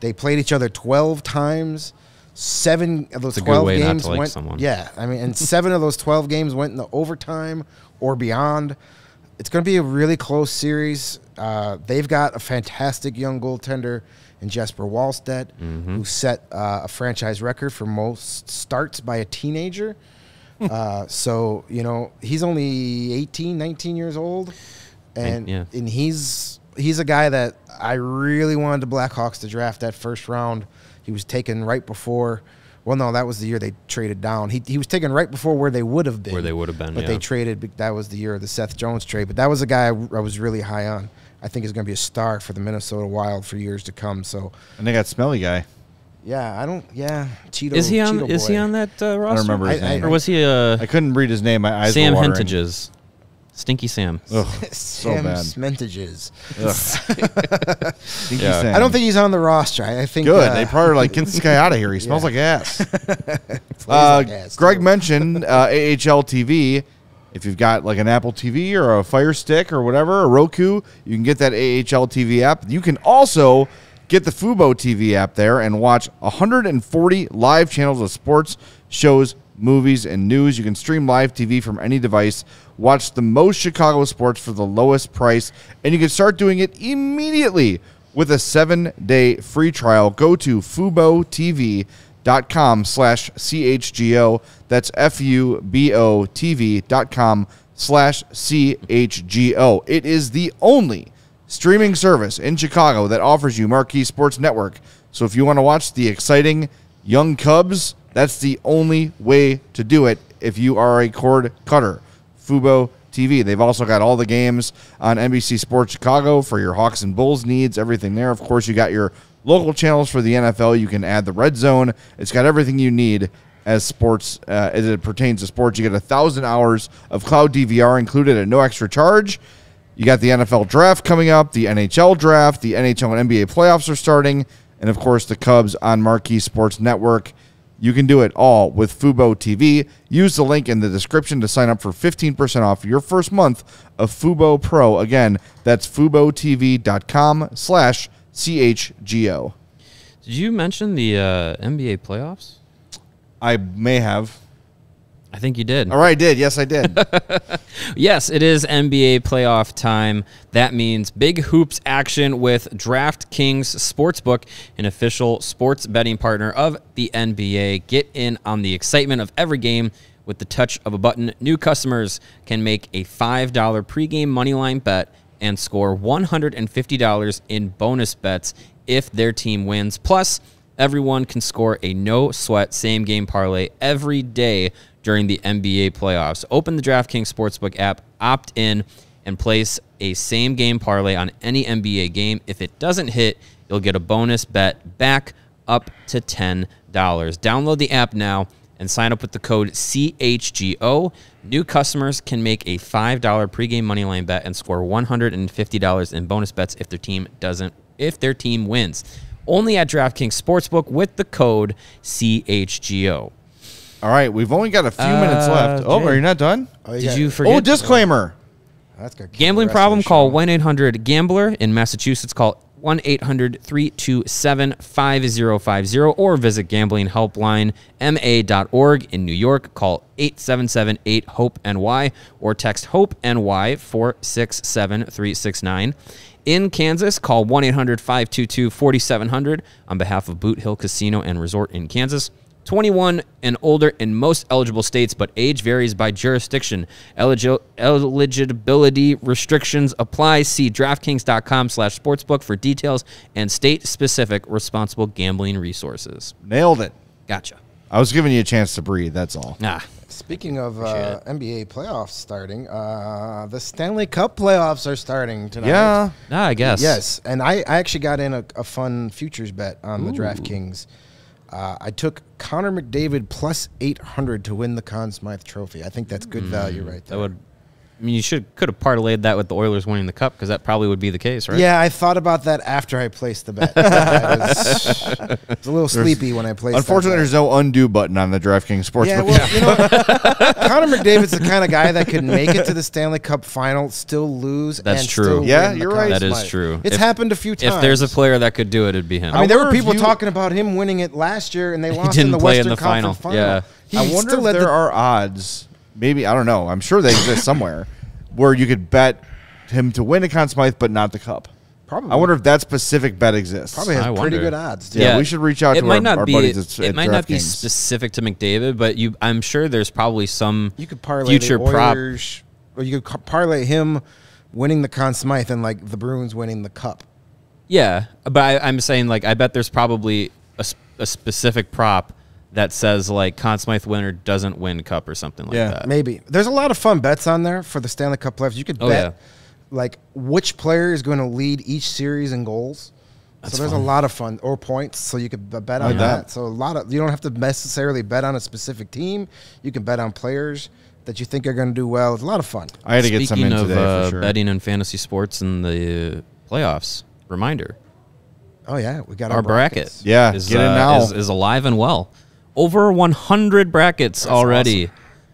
They played each other 12 times. 7 of those 12 games went. Yeah, I mean, and 7 of those 12 games went into overtime or beyond. It's going to be a really close series. They've got a fantastic young goaltender in Jesper Wallstedt, who set a franchise record for most starts by a teenager. So, you know, he's only 18, 19 years old, and he's a guy that I really wanted the Blackhawks to draft that first round. He was taken right before. Well, no, that was the year they traded down. He was taken right before where they would have been. Where they would have been, but they traded. That was the year of the Seth Jones trade. But that was a guy I was really high on. I think he's going to be a star for the Minnesota Wild for years to come. So, and they got Smelly Guy. Yeah, I don't. Yeah, Cheeto. Is he on? Cheeto is he on that roster? I don't remember his name. Or was he? I couldn't read his name. My eyes were watering. Sam Hintages. Stinky Sam. Ugh, Sam Smentages. Stinky Sam. I don't think he's on the roster. I think they probably like, get this guy out of here. He smells like ass. Like ass. Greg mentioned AHL TV. If you've got like an Apple TV or a Fire Stick or whatever, a Roku, you can get that AHL TV app. You can also get the Fubo TV app there and watch 140 live channels of sports, shows, movies, and news. You can stream live TV from any device, watch the most Chicago sports for the lowest price, and you can start doing it immediately with a 7-day free trial. Go to FuboTV.com/CHGO. That's FUBO TV.com/CHGO. It is the only streaming service in Chicago that offers you Marquee Sports Network. So if you want to watch the exciting young Cubs, that's the only way to do it if you are a cord cutter. Fubo TV. They've also got all the games on NBC Sports Chicago for your Hawks and Bulls needs, everything there. Of course, you got your local channels for the NFL. You can add the Red Zone. It's got everything you need as sports as it pertains to sports. You get 1,000 hours of cloud DVR included at no extra charge. You got the NFL draft coming up, the NHL draft, the NHL and NBA playoffs are starting, and, of course, the Cubs on Marquee Sports Network. You can do it all with Fubo TV. Use the link in the description to sign up for 15% off your first month of Fubo Pro. Again, that's FuboTV.com/CHGO. Did you mention the NBA playoffs? I may have. I think you did. All right, I did. Yes, I did. Yes, it is NBA playoff time. That means big hoops action with DraftKings Sportsbook, an official sports betting partner of the NBA. Get in on the excitement of every game with the touch of a button. New customers can make a $5 pregame moneyline bet and score $150 in bonus bets if their team wins. Plus, everyone can score a no-sweat same-game parlay every day during the NBA playoffs. Open the DraftKings Sportsbook app, opt in, and place a same-game parlay on any NBA game. If it doesn't hit, you'll get a bonus bet back up to $10. Download the app now and sign up with the code CHGO. New customers can make a $5 pregame moneyline bet and score $150 in bonus bets if their team wins. Only at DraftKings Sportsbook with the code CHGO. All right, we've only got a few minutes left. Oh, are you not done? Oh, did you forget? Oh, disclaimer. Oh, that's good. Gambling problem, call 1-800-GAMBLER. In Massachusetts, call 1-800-327-5050 or visit gamblinghelplinema.org. In New York, call 877-8-HOPE-NY or text HOPE-NY 467369. In Kansas, call 1-800-522-4700 on behalf of Boot Hill Casino and Resort in Kansas. 21 and older in most eligible states, but age varies by jurisdiction. Eligibility restrictions apply. See DraftKings.com/sportsbook for details and state-specific responsible gambling resources. Nailed it. Gotcha. I was giving you a chance to breathe, that's all. Ah. Speaking of NBA playoffs starting, the Stanley Cup playoffs are starting tonight. Yeah. I guess. Yes, and I actually got in a fun futures bet on the DraftKings. I took Connor McDavid plus 800 to win the Conn Smythe Trophy. I think that's good value right there. That would, I mean, you could have parlayed that with the Oilers winning the Cup because that probably would be the case, right? Yeah, I thought about that after I placed the bet. I was a little sleepy when I placed. Unfortunately, there's no undo button on the DraftKings Sportsbook. Yeah, well, you know, Connor McDavid's the kind of guy that could make it to the Stanley Cup final, still lose. That's true. Yeah, you're right. That is true. It's happened a few times. If there's a player that could do it, it'd be him. I mean, there were people talking about him winning it last year, and they lost in the Western Conference final. Yeah, I wonder if there are odds. Maybe, I don't know. I'm sure they exist somewhere where you could bet him to win a Conn Smythe, but not the Cup. Probably. I wonder if that specific bet exists. Probably has pretty good odds. Dude. Yeah, we should reach out to our buddies at DraftKings. It might not be specific to McDavid, but I'm sure there's probably some future prop. Or you could parlay him winning the Conn Smythe and like the Bruins winning the Cup. Yeah, but I'm saying like I bet there's probably a specific prop that says, like, Conn Smythe winner doesn't win Cup or something like that. Yeah, maybe. There's a lot of fun bets on there for the Stanley Cup playoffs. You could bet, like, which player is going to lead each series in goals. That's so there's a lot of fun. Or points, so you could bet on that. So you don't have to necessarily bet on a specific team. You can bet on players that you think are going to do well. It's a lot of fun. I had to get some in today, for sure. Betting and fantasy sports and the playoffs, reminder. Oh, yeah. We got our bracket. Yeah, get it now. Is alive and well. Over 100 brackets already,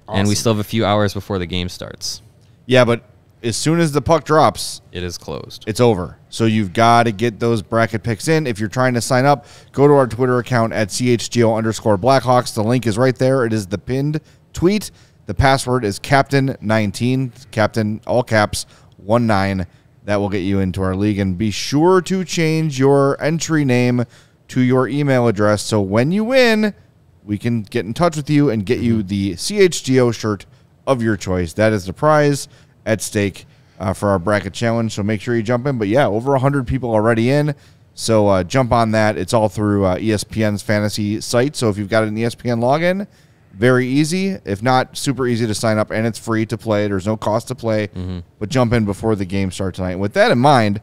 and we still have a few hours before the game starts. Yeah, but as soon as the puck drops, it is closed. It's over. So you've got to get those bracket picks in. If you're trying to sign up, go to our Twitter account at @CHGO_Blackhawks. The link is right there. It is the pinned tweet. The password is Captain19, Captain all caps 19. That will get you into our league. And be sure to change your entry name to your email address so when you win, we can get in touch with you and get you the CHGO shirt of your choice. That is the prize at stake for our bracket challenge, so make sure you jump in. But yeah, over 100 people already in, so jump on that. It's all through ESPN's fantasy site, so if you've got an ESPN login, very easy, if not super easy to sign up, and it's free to play. There's no cost to play, but jump in before the game starts tonight. With that in mind,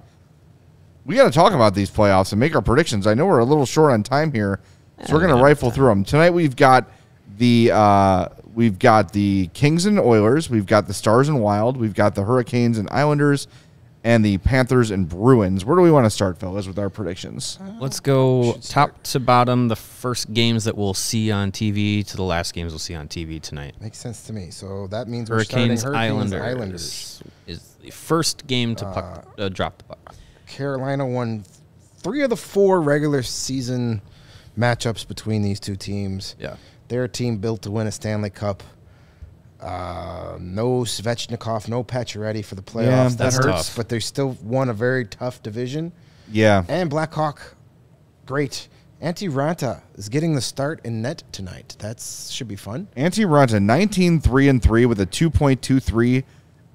we got to talk about these playoffs and make our predictions. I know we're a little short on time here, so we're going to rifle through them. Tonight we've got the Kings and Oilers, we've got the Stars and Wild, we've got the Hurricanes and Islanders, and the Panthers and Bruins. Where do we want to start, fellas, with our predictions? Let's go top to bottom, the first games that we'll see on TV to the last games we'll see on TV tonight. Makes sense to me. So that means Hurricanes, we're starting Hurricanes, Islanders. Is the first game to drop the puck. Carolina won 3 of the 4 regular season matchups between these two teams. Yeah. Their team built to win a Stanley Cup. No Svechnikov, no Pacioretty for the playoffs. Yeah, that hurts, tough. But they still won a very tough division. Yeah. And Blackhawk, great. Antti Raanta is getting the start in net tonight. That should be fun. Antti Raanta, 19-3-3 with a 2.23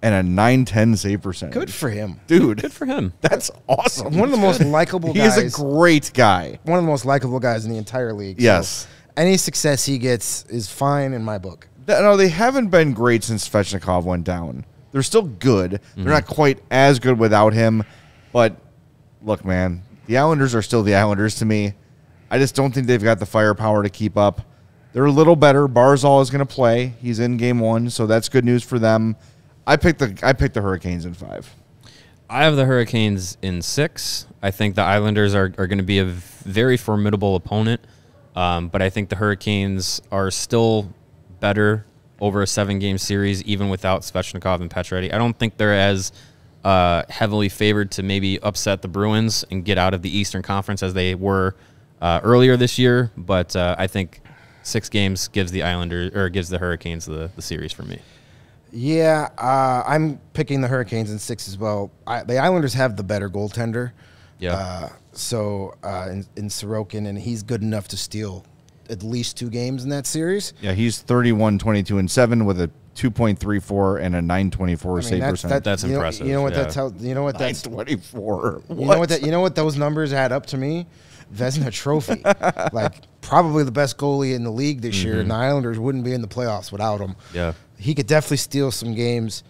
and a 910 save percentage. Good for him. Dude. Good for him. That's awesome. One of the most likable guys. He's a great guy. One of the most likable guys in the entire league. Yes. So any success he gets is fine in my book. No, they haven't been great since Svechnikov went down. They're still good. They're not quite as good without him. But, look, man, the Islanders are still the Islanders to me. I just don't think they've got the firepower to keep up. They're a little better. Barzal is going to play. He's in game one, so that's good news for them. I picked the Hurricanes in 5. I have the Hurricanes in 6. I think the Islanders are going to be a very formidable opponent. But I think the Hurricanes are still better over a 7-game series, even without Svechnikov and Pacioretty. I don't think they're as heavily favored to maybe upset the Bruins and get out of the Eastern Conference as they were earlier this year. But I think 6 games gives the Islanders or gives the Hurricanes the series for me. Yeah, I'm picking the Hurricanes in 6 as well. The Islanders have the better goaltender. Yeah. So in Sorokin, and he's good enough to steal at least 2 games in that series. Yeah, he's 31-22-7 with a 2.34 and a 924 save percentage. That's impressive. You know what that tells you know what that's 924. You know what that those numbers add up to me? Vezina Trophy. Like probably the best goalie in the league this year, and the Islanders wouldn't be in the playoffs without him. Yeah. He could definitely steal some games,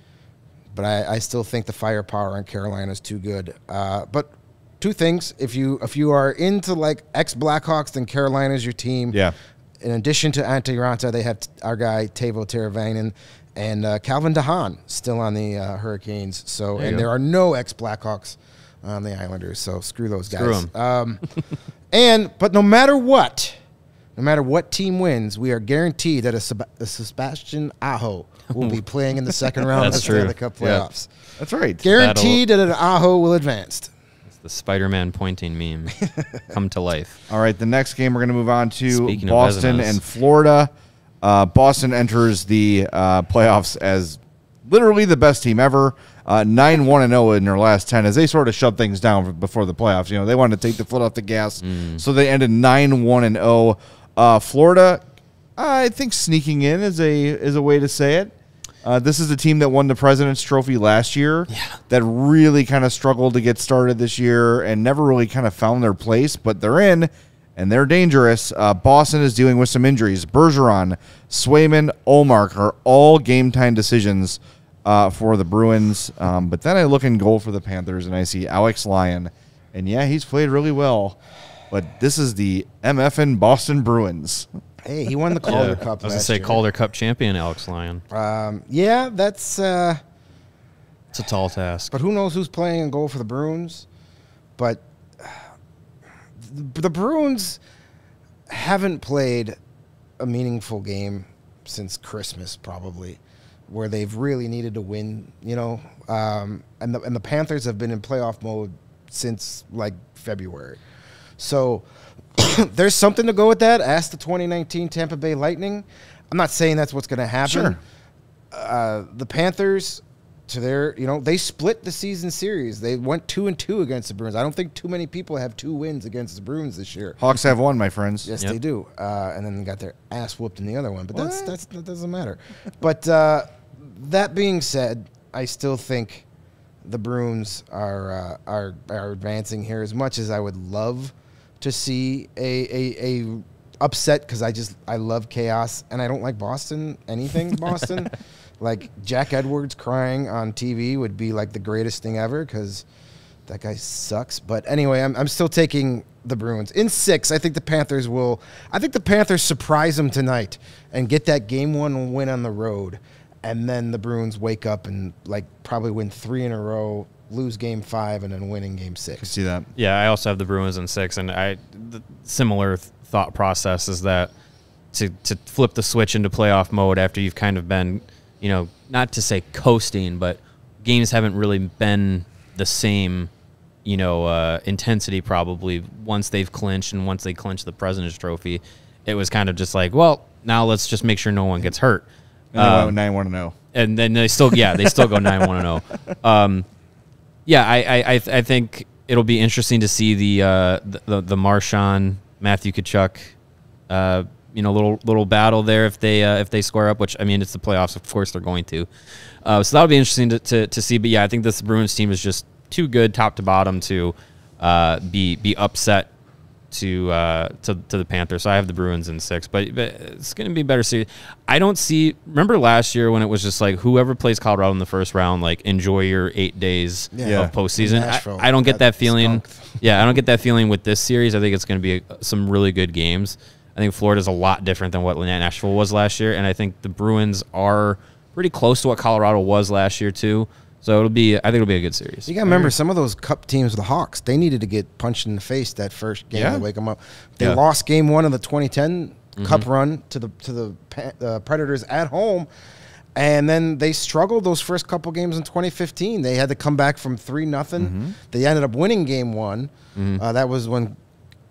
but I still think the firepower on Carolina is too good. But 2 things: if you are into like ex-Blackhawks, then Carolina's your team. Yeah. In addition to Antti Raanta, they have our guy Teuvo Teravainen and Calvin DeHaan still on the Hurricanes. So there are no ex-Blackhawks on the Islanders. So screw those guys. Screw 'em. But no matter what team wins, we are guaranteed that a Sebastian Aho will be playing in the second round of the Stanley Cup playoffs. Yeah. That's right. Guaranteed that an Aho will advance. The Spider-Man pointing meme come to life. All right, the next game we're going to move on to Boston and Florida. Boston enters the playoffs as literally the best team ever, 9-1-0 in their last 10 as they sort of shut things down before the playoffs. You know, they wanted to take the foot off the gas, so they ended 9-1-0. Florida, I think sneaking in is a way to say it. This is a team that won the President's Trophy last year that really kind of struggled to get started this year and never really kind of found their place, but they're in, and they're dangerous. Boston is dealing with some injuries. Bergeron, Swayman, Ullmark are all game-time decisions for the Bruins, but then I look in goal for the Panthers, and I see Alex Lyon, and yeah, he's played really well, but this is the MFN Boston Bruins. Hey, he won the Calder Cup last year. I was going to say Calder Cup champion, Alex Lyon. Yeah, that's... it's a tall task. But who knows who's playing in goal for the Bruins? But the Bruins haven't played a meaningful game since Christmas, probably, where they've really needed to win, you know. And the Panthers have been in playoff mode since, like, February. So... there's something to go with that. Ask the 2019 Tampa Bay Lightning. I'm not saying that's what's going to happen. Sure. The Panthers, they split the season series. They went 2-2 against the Bruins. I don't think too many people have 2 wins against the Bruins this year. Hawks have 1, my friends. Yes, they do. And then they got their ass whooped in the other one. But that doesn't matter. But that being said, I still think the Bruins are advancing here. As much as I would love to see a upset, because I love chaos and I don't like Boston. Anything Boston, like Jack Edwards crying on TV would be like the greatest thing ever, because that guy sucks. But anyway, I'm still taking the Bruins in 6. I think the Panthers will. I think the Panthers surprise them tonight and get that game 1 win on the road, and then the Bruins wake up and like probably win 3 in a row, lose game 5, and then win in game 6. I can see that. Yeah, I also have the Bruins in 6, and the similar thought process is that to flip the switch into playoff mode after you've kind of been, you know, not to say coasting, but games haven't really been the same, you know, intensity probably once they've clinched, and once they clinched the President's Trophy, it was kind of just like, well, now let's just make sure no one gets hurt. And they went 9-1-0, and then they still, yeah, they still go 9-1-0. Yeah, I think it'll be interesting to see the Marchand Matthew Tkachuk, you know, little battle there if they square up. Which, I mean, it's the playoffs, of course they're going to. So that'll be interesting to see. But yeah, I think this Bruins team is just too good top to bottom to be upset to the Panthers. So I have the Bruins in 6, but it's going to be a better series. I don't see. Remember last year when it was just like whoever plays Colorado in the first round, like enjoy your 8 days of postseason. I don't get that feeling. Yeah, I don't get that feeling with this series. I think it's going to be some really good games. I think Florida's a lot different than what Nashville was last year, and I think the Bruins are pretty close to what Colorado was last year too. So it'll be, I think it'll be a good series. You got to remember, some of those cup teams, the Hawks, they needed to get punched in the face that first game to wake them up. They lost game 1 of the 2010 Cup run to the Predators at home, and then they struggled those first couple games in 2015. They had to come back from 3-0. They ended up winning game 1. That was when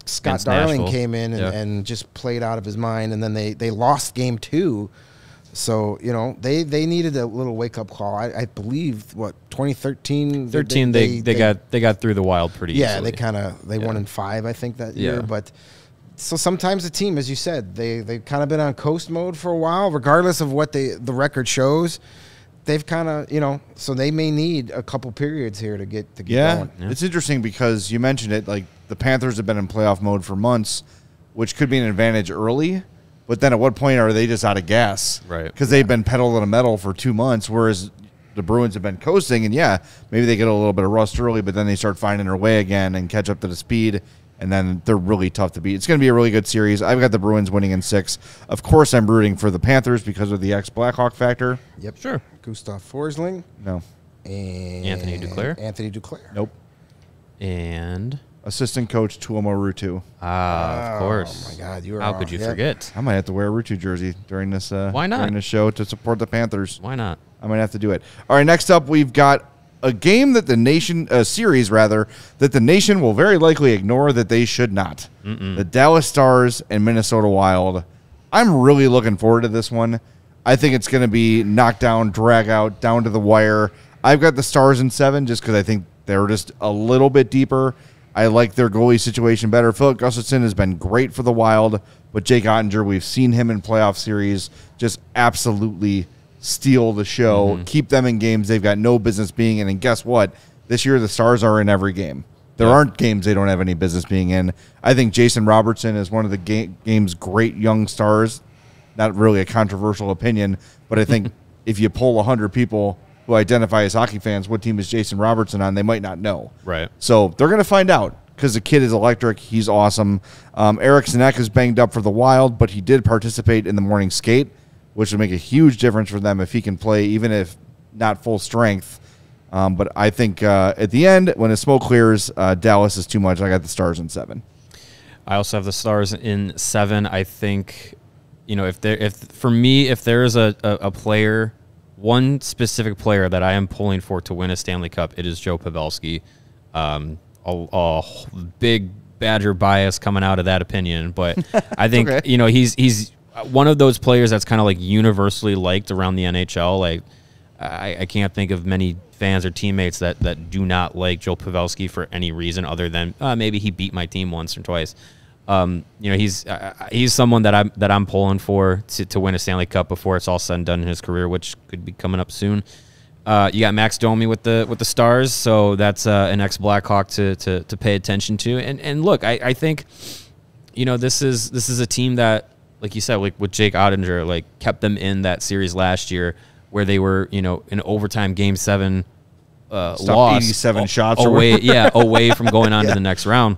Scott Darling came in and just played out of his mind, and then they lost game 2. So, you know, they needed a little wake-up call. I believe, what, 2013? 13, they got through the Wild pretty easily. Yeah, they won in 5, I think, that year. But so sometimes the team, as you said, they've kind of been on coast mode for a while, regardless of what the record shows. They've kind of, you know, so they may need a couple periods here to get going. Yeah, it's interesting because you mentioned it, like the Panthers have been in playoff mode for months, which could be an advantage early. But then at what point are they just out of gas? Right. Because they've been pedal to the metal for 2 months, whereas the Bruins have been coasting. And, yeah, maybe they get a little bit of rust early, but then they start finding their way again and catch up to the speed, and then they're really tough to beat. It's going to be a really good series. I've got the Bruins winning in 6. Of course I'm rooting for the Panthers because of the ex-Blackhawk factor. Yep, sure. Gustav Forsling. No. And Anthony Duclair. Anthony Duclair. Nope. And assistant coach Tuomo Ruutu. Ah, of course. Oh my God, you were wrong. How could you forget? I might have to wear a Ruutu jersey during this. Why not? During this show to support the Panthers. Why not? I might have to do it. All right. Next up, we've got a game that the nation, a series rather, that the nation will very likely ignore that they should not. The Dallas Stars and Minnesota Wild. I'm really looking forward to this one. I think it's going to be knocked down, drag out, down to the wire. I've got the Stars in 7 just because I think they're just a little bit deeper. I like their goalie situation better. Philip Gustafson has been great for the Wild, but Jake Ottinger, we've seen him in playoff series just absolutely steal the show, keep them in games they've got no business being in. And guess what? This year the Stars are in every game. There aren't games they don't have any business being in. I think Jason Robertson is one of the game's great young stars. Not really a controversial opinion, but I think if you poll 100 people who identify as hockey fans, what team is Jason Robertson on, they might not know. Right. So they're going to find out because the kid is electric. He's awesome. Eric Sinek is banged up for the Wild, but he did participate in the morning skate, which would make a huge difference for them if he can play, even if not full strength. But I think at the end, when the smoke clears, Dallas is too much. I got the Stars in 7. I also have the Stars in 7. I think, you know, for me, if there is a player, one specific player that I am pulling for to win a Stanley Cup, it is Joe Pavelski. A big Badger bias coming out of that opinion, but I think you know, he's one of those players that's kind of like universally liked around the NHL. Like I can't think of many fans or teammates that do not like Joe Pavelski for any reason other than maybe he beat my team once or twice. You know, he's someone that I'm pulling for to win a Stanley Cup before it's all said and done in his career, which could be coming up soon. You got Max Domi with the Stars, so that's an ex-Blackhawk to pay attention to. And look, I think, you know, this is a team that, like you said, like with Jake Ottinger, like kept them in that series last year where they were, you know, in overtime Game 7 loss, 87 shots away, yeah, away from going on to the next round.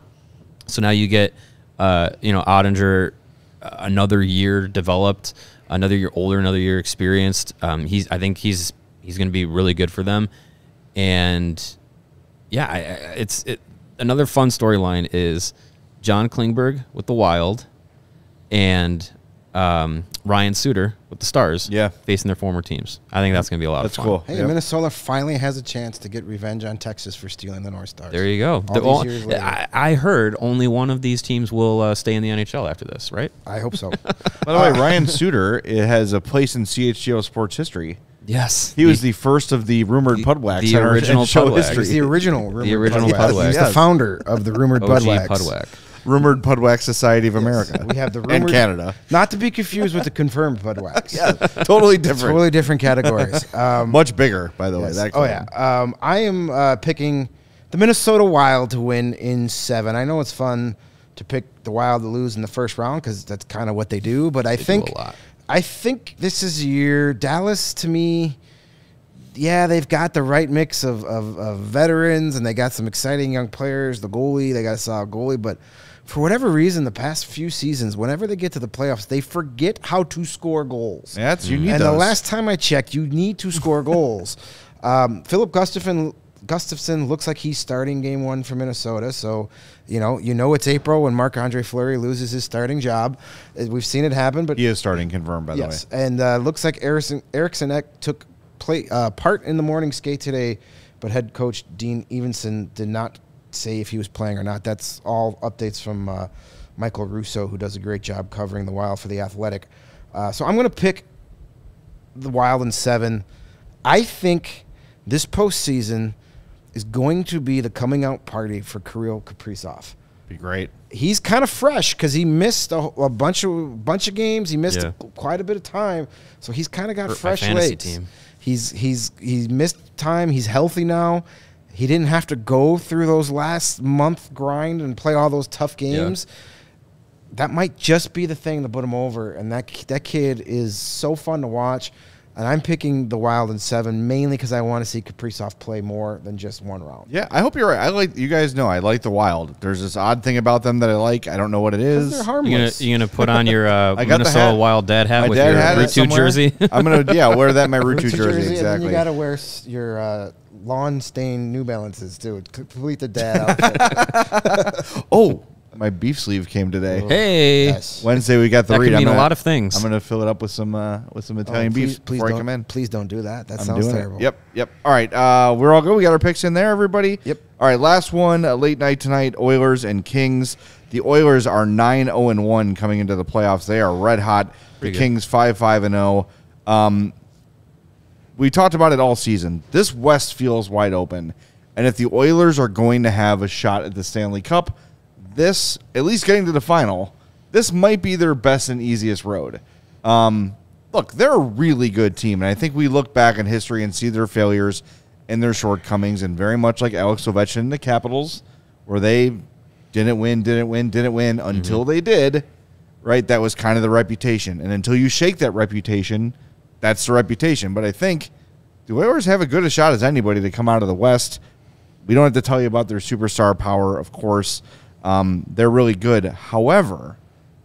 So now you get you know, Ottinger, another year developed, another year older, another year experienced. I think he's going to be really good for them. And yeah, another fun storyline is John Klingberg with the Wild and Ryan Suter with the Stars, yeah, facing their former teams. I think that's going to be a lot of fun. That's cool. Hey, yep. Minnesota finally has a chance to get revenge on Texas for stealing the North Stars. There you go. All these years later. I heard only one of these teams will stay in the NHL after this, right? I hope so. By the way, Ryan Suter has a place in CHGO sports history. Yes. He was the first of the rumored Pudwacks. The original Pudwack. He's the original rumored Pudwack. He's the founder of the rumored Pudwack. Rumored Pudwack Society of America. Yes. We have the rumored. And Canada. Not to be confused with the confirmed Pudwacks. Yeah, totally different. Totally different categories. Much bigger, by the way. That yeah. I am picking the Minnesota Wild to win in 7. I know it's fun to pick the Wild to lose in the first round because that's kind of what they do. But I think this is a year. Dallas, to me, yeah, they've got the right mix of veterans, and they got some exciting young players. The goalie, they got a solid goalie, but for whatever reason, the past few seasons, whenever they get to the playoffs, they forget how to score goals. Yeah, that's, you need and those. The last time I checked, you need to score goals. Philip Gustafson looks like he's starting Game 1 for Minnesota, so you know it's April when Marc-Andre Fleury loses his starting job. We've seen it happen, but he is starting, confirmed, by the way. And looks like Eriksson Ek took part in the morning skate today, but head coach Dean Evenson did not say if he was playing or not. That's all updates from Michael Russo, who does a great job covering the Wild for The Athletic. So I'm going to pick the Wild in 7. I think this postseason is going to be the coming out party for Kirill Kaprizov. Be great. He's kind of fresh because he missed a bunch of games. He missed quite a bit of time, so he's kind of got fresh legs. He's missed time. He's healthy now. He didn't have to go through those last month grind and play all those tough games. Yeah. That might just be the thing to put him over. And that kid is so fun to watch. And I'm picking the Wild in 7 mainly because I want to see Kaprizov play more than just one round. Yeah, I hope you're right. You guys know I like the Wild. There's this odd thing about them that I like. I don't know what it is. They're harmless. You're going to put on your Minnesota Wild dad hat with your Route 2 jersey? I'm going to, yeah, wear that in my Route 2 jersey, exactly. And then you got to wear your lawn-stained New Balances, too. Complete the dad outfit. Oh, my beef sleeve came today. Hey, yes. Wednesday we got the read. That could mean a lot of things. I'm gonna fill it up with some Italian beef before I come in. Please don't do that. That sounds terrible. It. Yep, yep. All right, we're all good. We got our picks in there, everybody. Yep. All right, last one. Late night tonight. Oilers and Kings. The Oilers are 9-0-1 coming into the playoffs. They are red hot. Pretty the good. Kings 5-5-0. We talked about it all season. This West feels wide open, and if the Oilers are going to have a shot at the Stanley Cup, this, at least getting to the final, this might be their best and easiest road. Look, they're a really good team, and I think we look back in history and see their failures and their shortcomings, and very much like Alex Ovechkin and the Capitals, where they didn't win until they did, right? That was kind of the reputation. And until you shake that reputation, that's the reputation. But I think the Oilers have as good a shot as anybody to come out of the West. We don't have to tell you about their superstar power, of course. They're really good. However,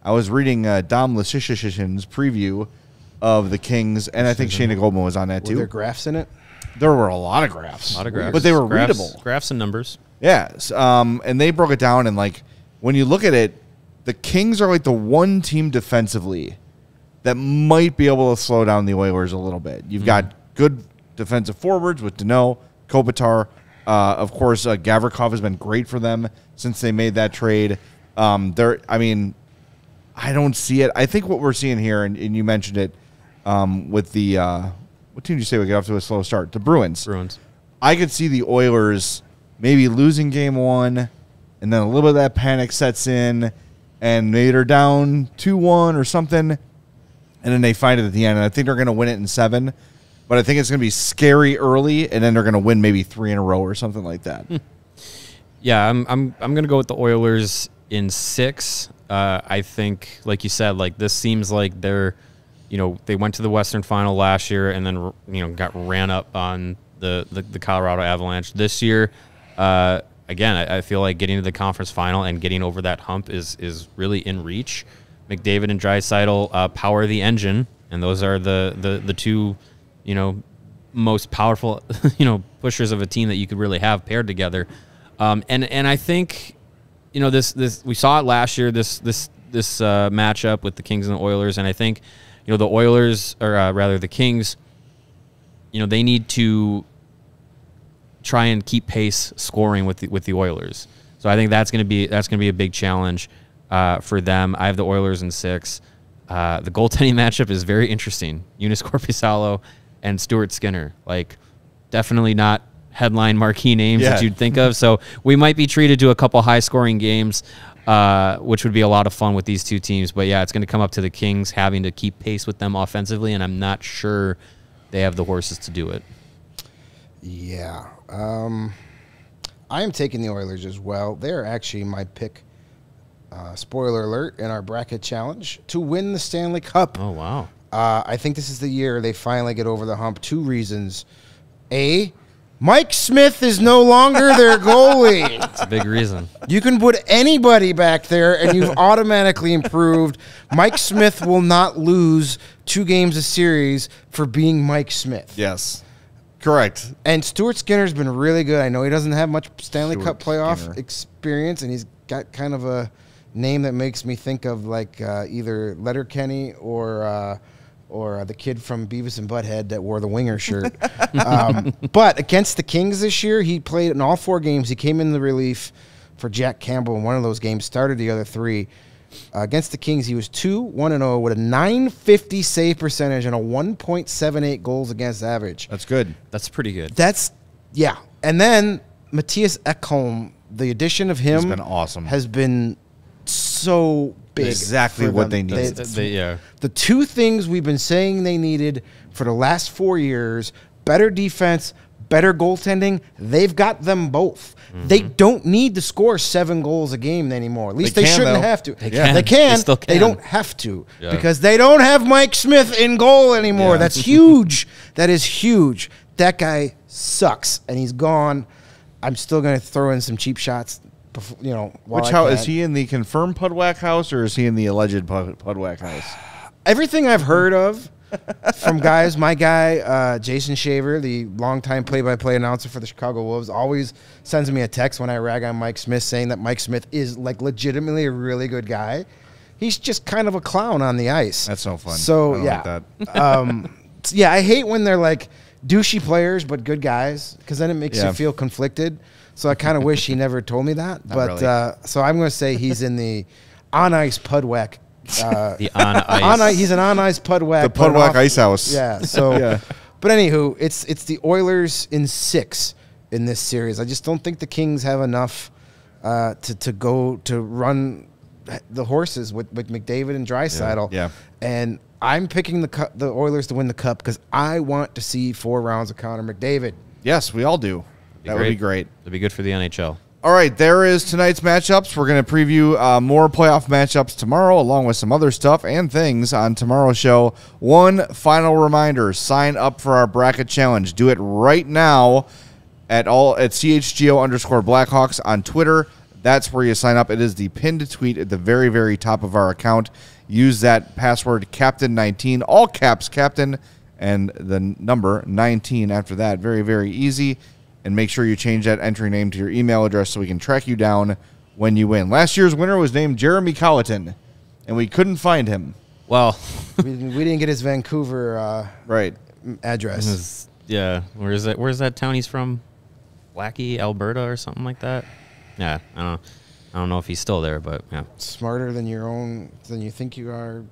I was reading Dom Lucishishin's preview of the Kings, and I think Shayna Goldman was on that too. Were there graphs in it? There were a lot of graphs. A lot of graphs. But they were readable. Graphs and numbers. Yeah. And they broke it down, and like when you look at it, the Kings are like the one team defensively that might be able to slow down the Oilers a little bit. You've got good defensive forwards with Deneau, Kopitar. Of course, Gavrikov has been great for them since they made that trade. I mean, I don't see it. I think what we're seeing here, and you mentioned it with the what team did you say we got off to a slow start? The Bruins. I could see the Oilers maybe losing Game 1, and then a little bit of that panic sets in, and maybe they're down 2-1 or something, and then they find it at the end. And I think they're going to win it in 7. But I think it's going to be scary early, and then they're going to win maybe 3 in a row or something like that. Yeah, I'm going to go with the Oilers in 6. I think, like you said, like this seems like they're, you know, they went to the Western Final last year and then, you know, got ran up on the Colorado Avalanche this year. Again, I feel like getting to the conference final and getting over that hump is really in reach. McDavid and Draisaitl power the engine, and those are the two, you know, most powerful, you know, pushers of a team that you could really have paired together. And I think, you know, this we saw it last year, this matchup with the Kings and the Oilers, and I think, you know, the Oilers, or rather the Kings, you know, they need to try and keep pace scoring with the Oilers. So I think that's going to be a big challenge for them. I have the Oilers in 6. The goaltending matchup is very interesting. Joonas Korpisalo and Stuart Skinner, like definitely not headline marquee names that you'd think of. So we might be treated to a couple high-scoring games, which would be a lot of fun with these two teams. But, yeah, it's going to come up to the Kings having to keep pace with them offensively, and I'm not sure they have the horses to do it. Yeah. I am taking the Oilers as well. They're actually my pick, spoiler alert, in our bracket challenge to win the Stanley Cup. Oh, wow. I think this is the year they finally get over the hump. 2 reasons. A, Mike Smith is no longer their goalie. That's a big reason. You can put anybody back there, and you've automatically improved. Mike Smith will not lose 2 games a series for being Mike Smith. Yes, correct. And Stuart Skinner's been really good. I know he doesn't have much Stanley Cup playoff experience, and he's got kind of a name that makes me think of, like, either Letterkenny or the kid from Beavis and Butthead that wore the winger shirt. But against the Kings this year, he played in all 4 games. He came in the relief for Jack Campbell in one of those games, started the other 3. Against the Kings, he was 2-1-0 with a .950 save percentage and a 1.78 goals against average. That's good. That's pretty good. That's, yeah. And then Matthias Ekholm, the addition of him, has been awesome. Has been so big. Exactly what they need. The 2 things we've been saying they needed for the last 4 years: better defense, better goaltending. They've got them both. Mm-hmm. They don't need to score 7 goals a game anymore. At least they shouldn't have to. They can. They don't have to, because they don't have Mike Smith in goal anymore. Yeah. That's huge. That is huge. That guy sucks, and he's gone. I'm still going to throw in some cheap shots. You know, which house is he in? The confirmed Pudwack house, or is he in the alleged Pudwack house? Everything I've heard of from guys, my guy Jason Shaver, the longtime play-by-play announcer for the Chicago Wolves, always sends me a text when I rag on Mike Smith, saying that Mike Smith is, like, legitimately a really good guy. He's just kind of a clown on the ice. That's no fun. So I don't like that. Yeah, I hate when they're like douchey players but good guys, because then it makes you feel conflicted. So I kind of wish he never told me that. But really. So I'm going to say he's in the on-ice Pudwack. The on-ice. He's an on-ice Pudwack. The Pudwack ice house. Yeah. So, but anywho, it's the Oilers in 6 in this series. I just don't think the Kings have enough to run the horses with McDavid and Draisaitl. Yeah. And I'm picking the Oilers to win the Cup because I want to see 4 rounds of Connor McDavid. Yes, we all do. That would be great. It'd be good for the NHL. All right, there is tonight's matchups. We're going to preview more playoff matchups tomorrow, along with some other stuff and things on tomorrow's show. One final reminder: sign up for our bracket challenge. Do it right now at @CHGO_Blackhawks on Twitter. That's where you sign up. It is the pinned tweet at the very, very top of our account. Use that password Captain19, all caps Captain, and the number 19 after that. Very, very easy. And make sure you change that entry name to your email address so we can track you down when you win. Last year's winner was named Jeremy Colleton, and we couldn't find him. Well, we didn't get his Vancouver address. Yeah, where's that town he's from? Blackie, Alberta, or something like that. Yeah, I don't know if he's still there, but yeah. Smarter than you think you are,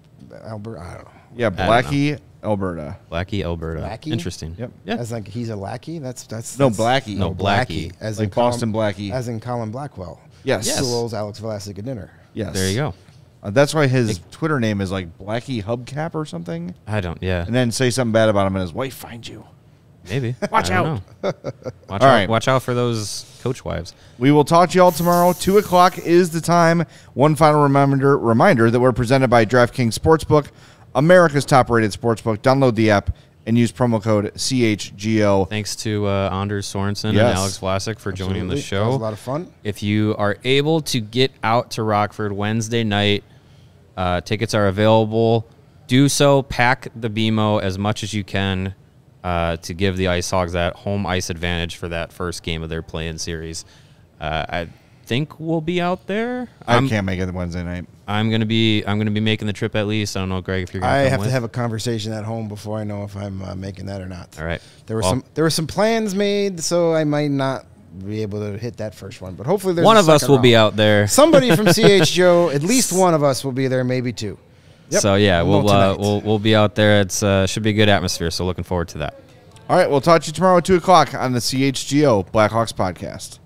Alberta. I don't know. Yeah, Blackie. Alberta. Blackie, Alberta. Blackie? Interesting. Yep. Yeah. As like he's a lackey? That's Blackie. No, Blackie. As like in Boston Blackie. As in Colin Blackwell. Yes. Who owes Alex Vlasic a dinner. Yes. There you go. That's why his Twitter name is like Blackie Hubcap or something. I don't, yeah. And then say something bad about him and his wife finds you. Maybe. Watch out. All right. Watch out for those coach wives. We will talk to you all tomorrow. 2 o'clock is the time. One final reminder that we're presented by DraftKings Sportsbook, America's top-rated sportsbook. Download the app and use promo code CHGO. Thanks to Anders Sorensen and Alex Vlasic for joining the show. That was a lot of fun. If you are able to get out to Rockford Wednesday night, tickets are available. Do so. Pack the BMO as much as you can to give the IceHogs that home ice advantage for that first game of their play-in series. I think we'll be out there. I can't make it Wednesday night. I'm gonna be making the trip at least. I don't know, Greg, if you're gonna. I have to have a conversation at home before I know if I'm making that or not. All right. There were some plans made, so I might not be able to hit that first one. But hopefully, there's one of us will be out there. Somebody from CHGO, at least one of us will be there, maybe two. Yep. So yeah, we'll be out there. It's should be a good atmosphere. So looking forward to that. All right, we'll talk to you tomorrow at 2 o'clock on the CHGO Blackhawks podcast.